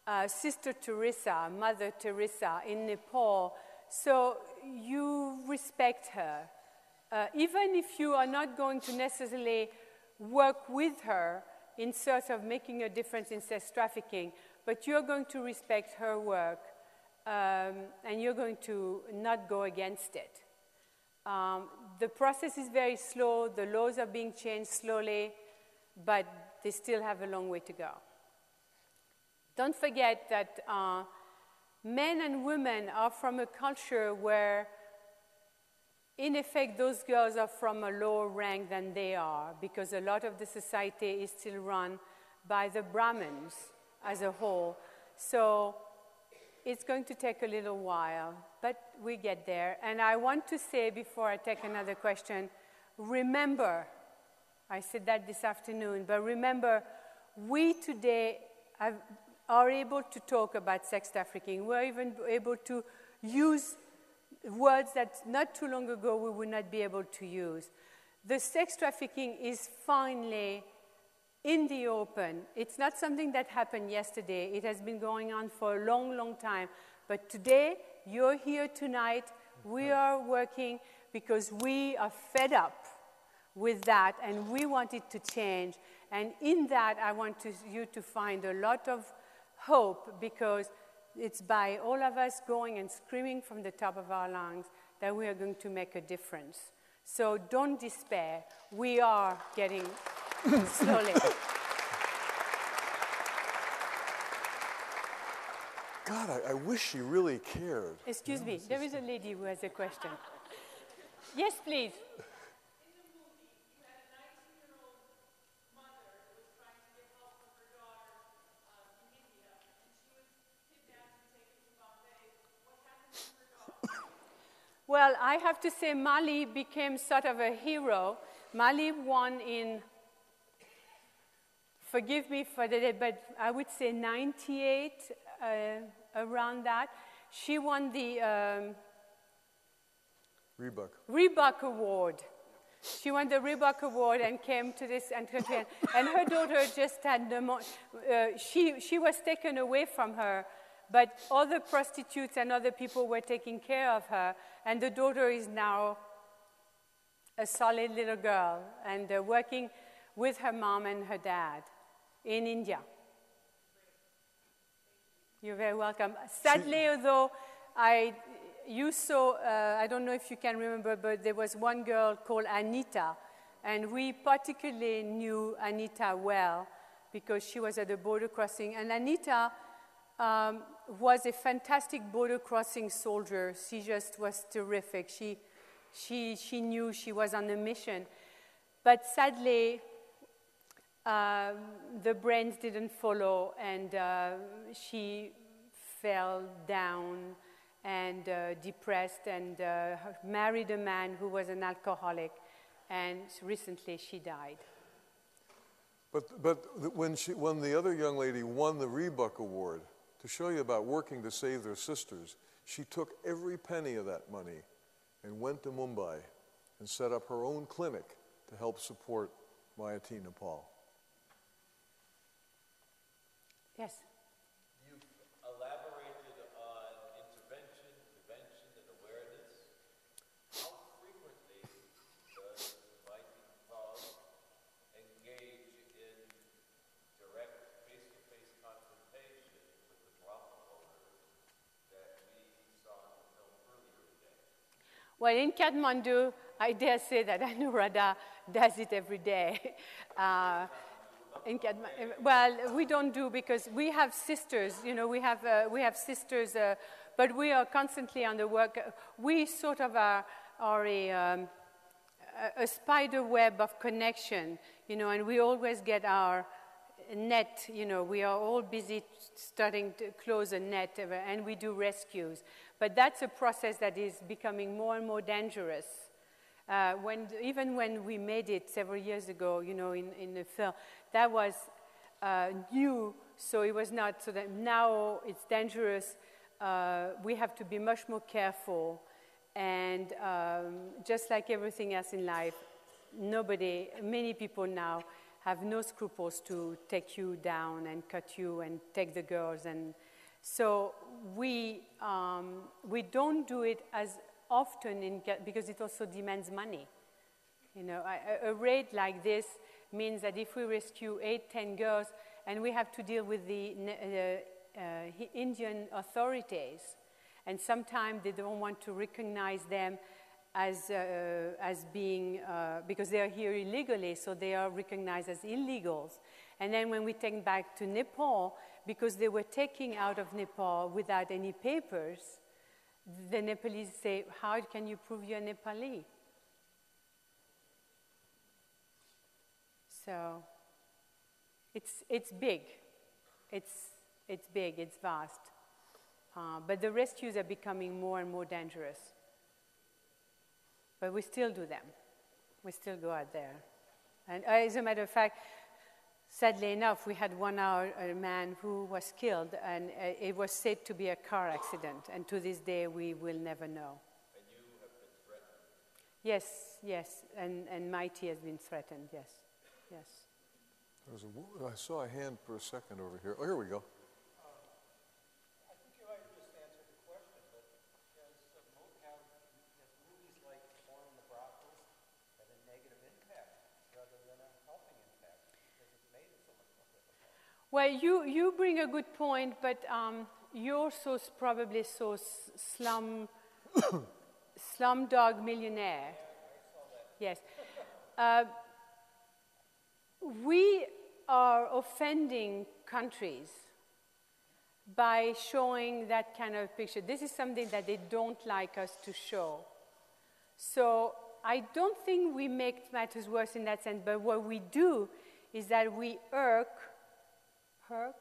uh, Sister Teresa, Mother Teresa in Nepal. So you respect her. Uh, even if you are not going to necessarily work with her, in search of making a difference in sex trafficking, but you're going to respect her work um, and you're going to not go against it. Um, the process is very slow, the laws are being changed slowly, but they still have a long way to go. Don't forget that uh, men and women are from a culture where, in effect, those girls are from a lower rank than they are, because a lot of the society is still run by the Brahmins as a whole. So it's going to take a little while, but we get there. And I want to say, before I take another question, remember, I said that this afternoon, but remember, we today have, are able to talk about sex trafficking. We're even able to use words that not too long ago we would not be able to use. The sex trafficking is finally in the open. It's not something that happened yesterday. It has been going on for a long, long time. But today, you're here tonight. We are working because we are fed up with that, and we want it to change. And in that, I want to, you to find a lot of hope, because it's by all of us going and screaming from the top of our lungs that we are going to make a difference. So don't despair. We are getting slowly. God, I, I wish she really cared. Excuse me, there is a lady who has a question. Yes, please. Well, I have to say Mali became sort of a hero. Mali won in, forgive me for the day, but I would say ninety-eight, uh, around that. She won the um, Reebok. Reebok Award. She won the Reebok Award and came to this and her, and her daughter just had the, uh, she, she was taken away from her. But other prostitutes and other people were taking care of her, and the daughter is now a solid little girl, and uh, working with her mom and her dad in India. You're very welcome. Sadly, although I, you saw, uh, I don't know if you can remember, but there was one girl called Anita, and we particularly knew Anita well because she was at the border crossing, and Anita Um, was a fantastic border crossing soldier. She just was terrific. She, she, she knew she was on a mission. But sadly, uh, the brains didn't follow, and uh, she fell down and uh, depressed, and uh, married a man who was an alcoholic, and recently she died. But, but when, she, when the other young lady won the Reebok Award, to show you about working to save their sisters, she took every penny of that money and went to Mumbai and set up her own clinic to help support Maiti Nepal. Yes? You've elaborated on intervention, prevention, and awareness. How frequently does Maiti Nepal engage in direct face-to-face confrontation? Well, in Kathmandu, I dare say that Anuradha does it every day. Uh, in Kathmandu, well, we don't do because we have sisters. You know, we have uh, we have sisters, uh, but we are constantly on the work. We sort of are are a, um, a spider web of connection. You know, and we always get our net, you know, we are all busy starting to close a net, and we do rescues. But that's a process that is becoming more and more dangerous. Uh, when, even when we made it several years ago, you know, in, in the film, that was uh, new, so it was not, so that now it's dangerous. Uh, we have to be much more careful, and um, just like everything else in life, nobody, many people now, have no scruples to take you down and cut you and take the girls. And so we, um, we don't do it as often in, because it also demands money. You know, a, a raid like this means that if we rescue eight, ten girls, and we have to deal with the uh, uh, Indian authorities, and sometimes they don't want to recognize them as, uh, as being, uh, because they are here illegally, so they are recognized as illegals. And then when we take back to Nepal, because they were taken out of Nepal without any papers, the Nepalese say, how can you prove you're Nepali? So it's, it's big. It's, it's big, it's vast. Uh, but the rescues are becoming more and more dangerous. But we still do them. We still go out there. And as a matter of fact, sadly enough, we had one hour a man who was killed, and it was said to be a car accident. And to this day, we will never know. And you have been threatened? Yes, yes. And, and Maiti has been threatened, yes. Yes. There was a, I saw a hand for a second over here. Oh, here we go. Well, you, you bring a good point, but um, your source probably saw slum, Slumdog Millionaire. Yeah, I saw that. Yes. Uh, we are offending countries by showing that kind of picture. This is something that they don't like us to show. So I don't think we make matters worse in that sense, but what we do is that we irk, irk,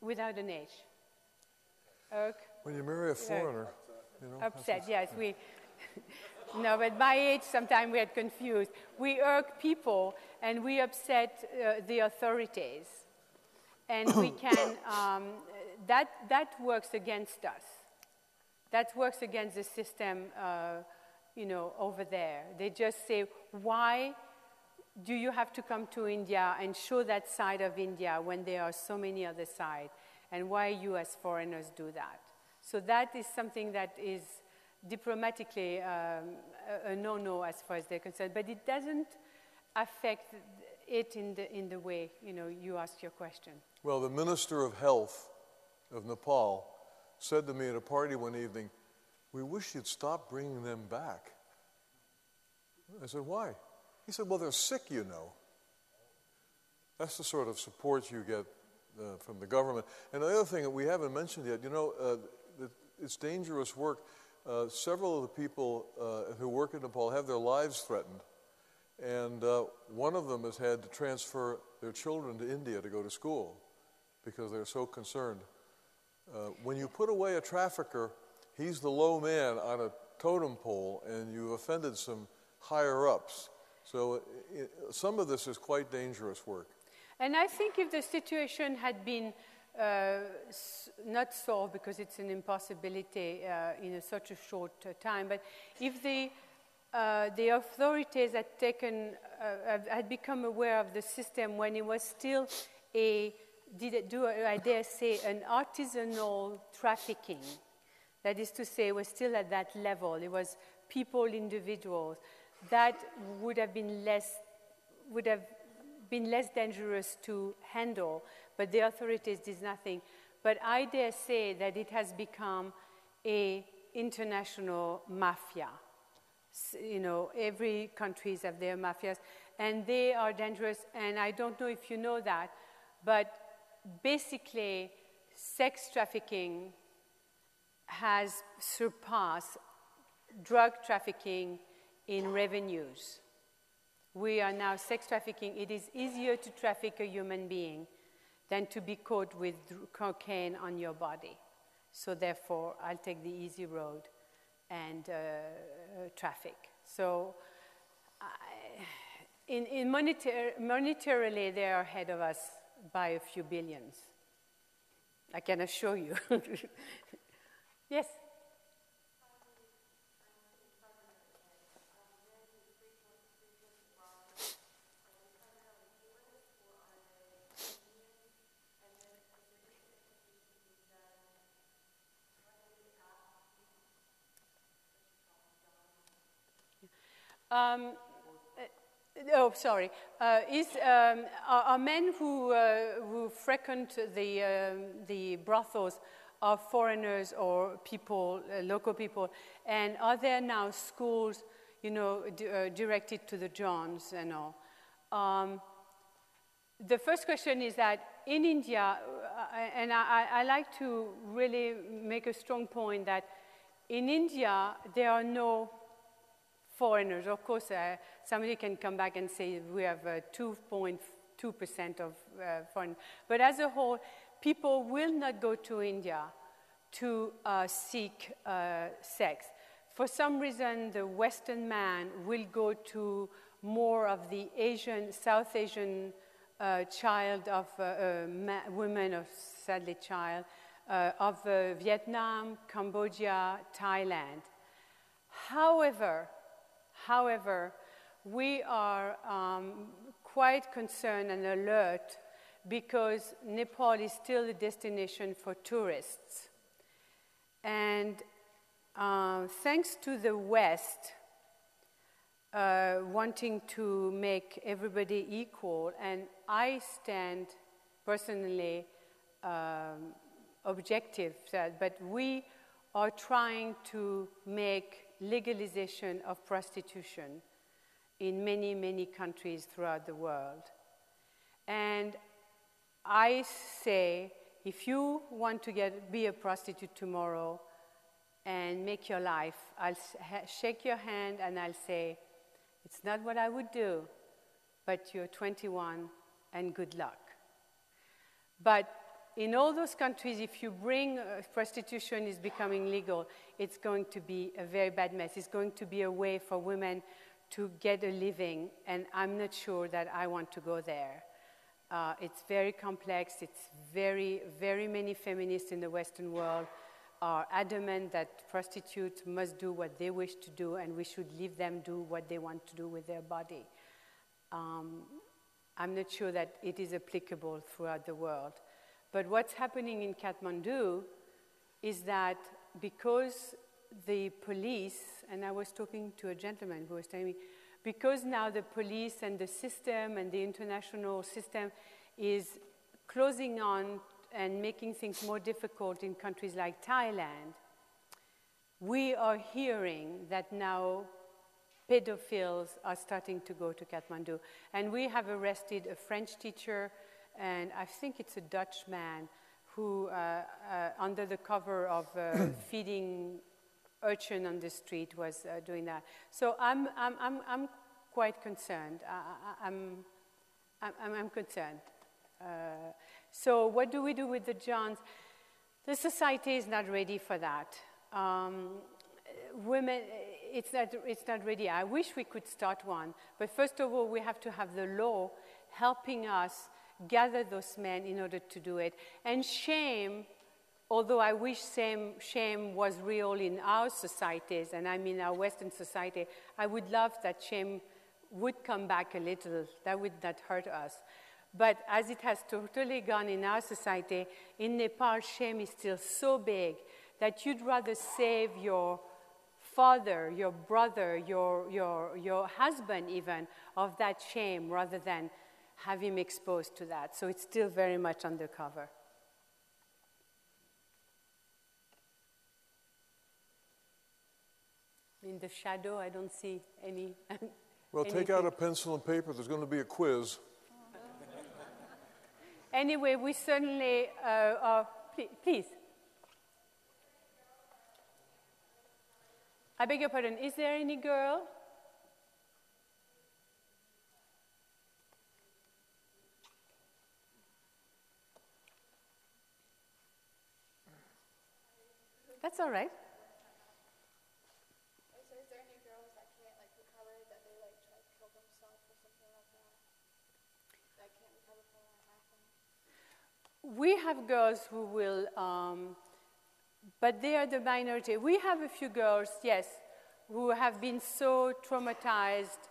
without an H, irk. When you marry a foreigner, irk. You know. Upset, yes, yeah. we, no, but my age, sometimes we get confused. We irk people and we upset uh, the authorities. And we can, um, that, that works against us. That works against the system, uh, you know, over there. They just say, why do you have to come to India and show that side of India when there are so many other sides? And why you as foreigners do that? So that is something that is diplomatically um, a, a no-no as far as they're concerned. But it doesn't affect it in the, in the way, you know, you asked your question. Well, the Minister of Health of Nepal said to me at a party one evening, we wish you'd stop bringing them back. I said, why? He said, well, they're sick, you know. That's the sort of support you get uh, from the government. And the other thing that we haven't mentioned yet, you know, uh, it's dangerous work. Uh, several of the people uh, who work in Nepal have their lives threatened. And uh, one of them has had to transfer their children to India to go to school because they're so concerned. Uh, when you put away a trafficker, he's the low man on a totem pole, and you've offended some higher-ups. So it, some of this is quite dangerous work. And I think if the situation had been Uh, not solved, because it's an impossibility uh, in a such a short uh, time, but if the, uh, the authorities had taken, uh, had become aware of the system when it was still a, did it do, I dare say, an artisanal trafficking. That is to say, it was still at that level. It was people, individuals. That would have been less, would have been less dangerous to handle. But the authorities did nothing. But I dare say that it has become a international mafia. You know, every countries have their mafias, and they are dangerous. And I don't know if you know that, but basically, sex trafficking has surpassed drug trafficking in revenues. We are now sex trafficking. It is easier to traffic a human being than to be caught with cocaine on your body. So therefore, I'll take the easy road and uh, traffic. So I, in, in monetar monetarily, they are ahead of us by a few billions. I can assure you. Yes? Um, uh, oh, sorry. Uh, is, um, are, are men who, uh, who frequent the, um, the brothels are foreigners or people, uh, local people? And are there now schools, you know, d uh, directed to the Johns and all? Um, the first question is that in India, uh, and I, I like to really make a strong point that in India there are no foreigners. Of course, uh, somebody can come back and say we have two point two percent uh, of uh, foreign. But as a whole, people will not go to India to uh, seek uh, sex. For some reason, the Western man will go to more of the Asian, South Asian uh, child of uh, uh, women, or sadly child, uh, of uh, Vietnam, Cambodia, Thailand. However, However, we are um, quite concerned and alert because Nepal is still a destination for tourists. And uh, thanks to the West uh, wanting to make everybody equal, and I stand personally um, objective, but we are trying to make legalization of prostitution in many, many countries throughout the world. And I say If you want to get, be a prostitute tomorrow and make your life, I'll shake your hand and I'll say, it's not what I would do, but you're twenty-one and good luck. But in all those countries, if you bring uh, prostitution is becoming legal, it's going to be a very bad mess. It's going to be a way for women to get a living, and I'm not sure that I want to go there. Uh, it's very complex. It's very, very many feminists in the Western world are adamant that prostitutes must do what they wish to do, and we should leave them do what they want to do with their body. Um, I'm not sure that it is applicable throughout the world. But what's happening in Kathmandu is that because the police, and I was talking to a gentleman who was telling me, because now the police and the system and the international system is closing on and making things more difficult in countries like Thailand, we are hearing that now pedophiles are starting to go to Kathmandu. And we have arrested a French teacher, and I think it's a Dutch man, who, uh, uh, under the cover of uh, feeding urchin on the street, was uh, doing that. So I'm, I'm, I'm, I'm quite concerned. I, I'm, I'm, I'm concerned. Uh, so what do we do with the Johns? The society is not ready for that. Um, women, it's not, it's not ready. I wish we could start one. But first of all, we have to have the law helping us gather those men in order to do it. And shame, although I wish same shame was real in our societies, and I mean our Western society, I would love that shame would come back a little. That would not hurt us. But as it has totally gone in our society, in Nepal, shame is still so big that you'd rather save your father, your brother, your, your, your husband even, of that shame rather than have him exposed to that. So it's still very much undercover. In the shadow, I don't see any. Well, anything. Take out a pencil and paper. There's going to be a quiz. Anyway, we certainly uh, are. Please, please. I beg your pardon. Is there any girl? That's all right. We have girls who will, um, but they are the minority. We have a few girls, yes, who have been so traumatized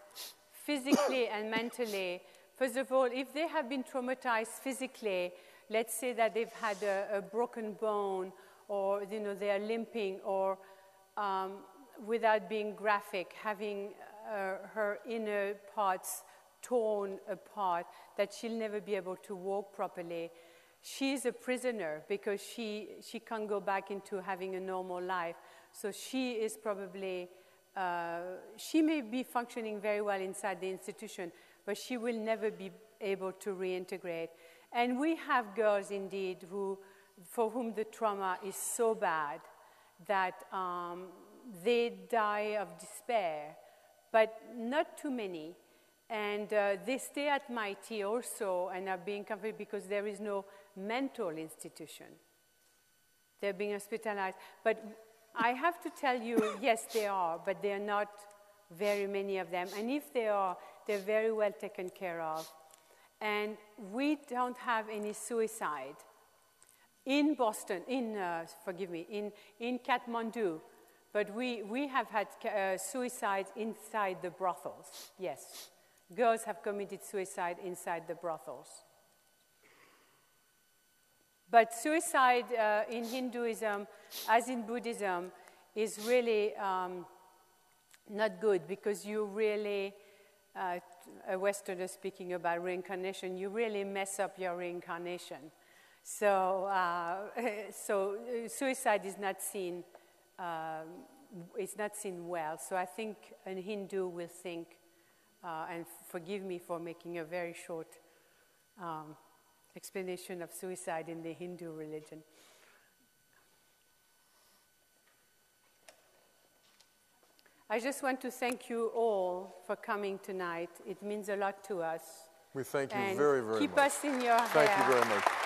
physically and mentally. First of all, if they have been traumatized physically, let's say that they've had a, a broken bone, or you know they are limping, or um, without being graphic, having uh, her inner parts torn apart, that she'll never be able to walk properly. She's a prisoner because she, she can't go back into having a normal life. So she is probably, uh, she may be functioning very well inside the institution, but she will never be able to reintegrate. And we have girls indeed who, for whom the trauma is so bad that um, they die of despair, but not too many. And uh, they stay at Maiti also and are being comforted because there is no mental institution. They're being hospitalized. But I have to tell you, yes, they are, but they are not very many of them. And if they are, they're very well taken care of. And we don't have any suicide. In Boston, in, uh, forgive me, in, in Kathmandu, but we, we have had uh, suicides inside the brothels, yes. Girls have committed suicide inside the brothels. But suicide uh, in Hinduism, as in Buddhism, is really um, not good because you really, uh, a Westerner speaking about reincarnation, you really mess up your reincarnation. So, uh, so suicide is not seen, uh, it's not seen well. So I think a Hindu will think, Uh, and forgive me for making a very short um, explanation of suicide in the Hindu religion. I just want to thank you all for coming tonight. It means a lot to us. We thank you and very, very keep much. Keep us in your thank hair. Thank you very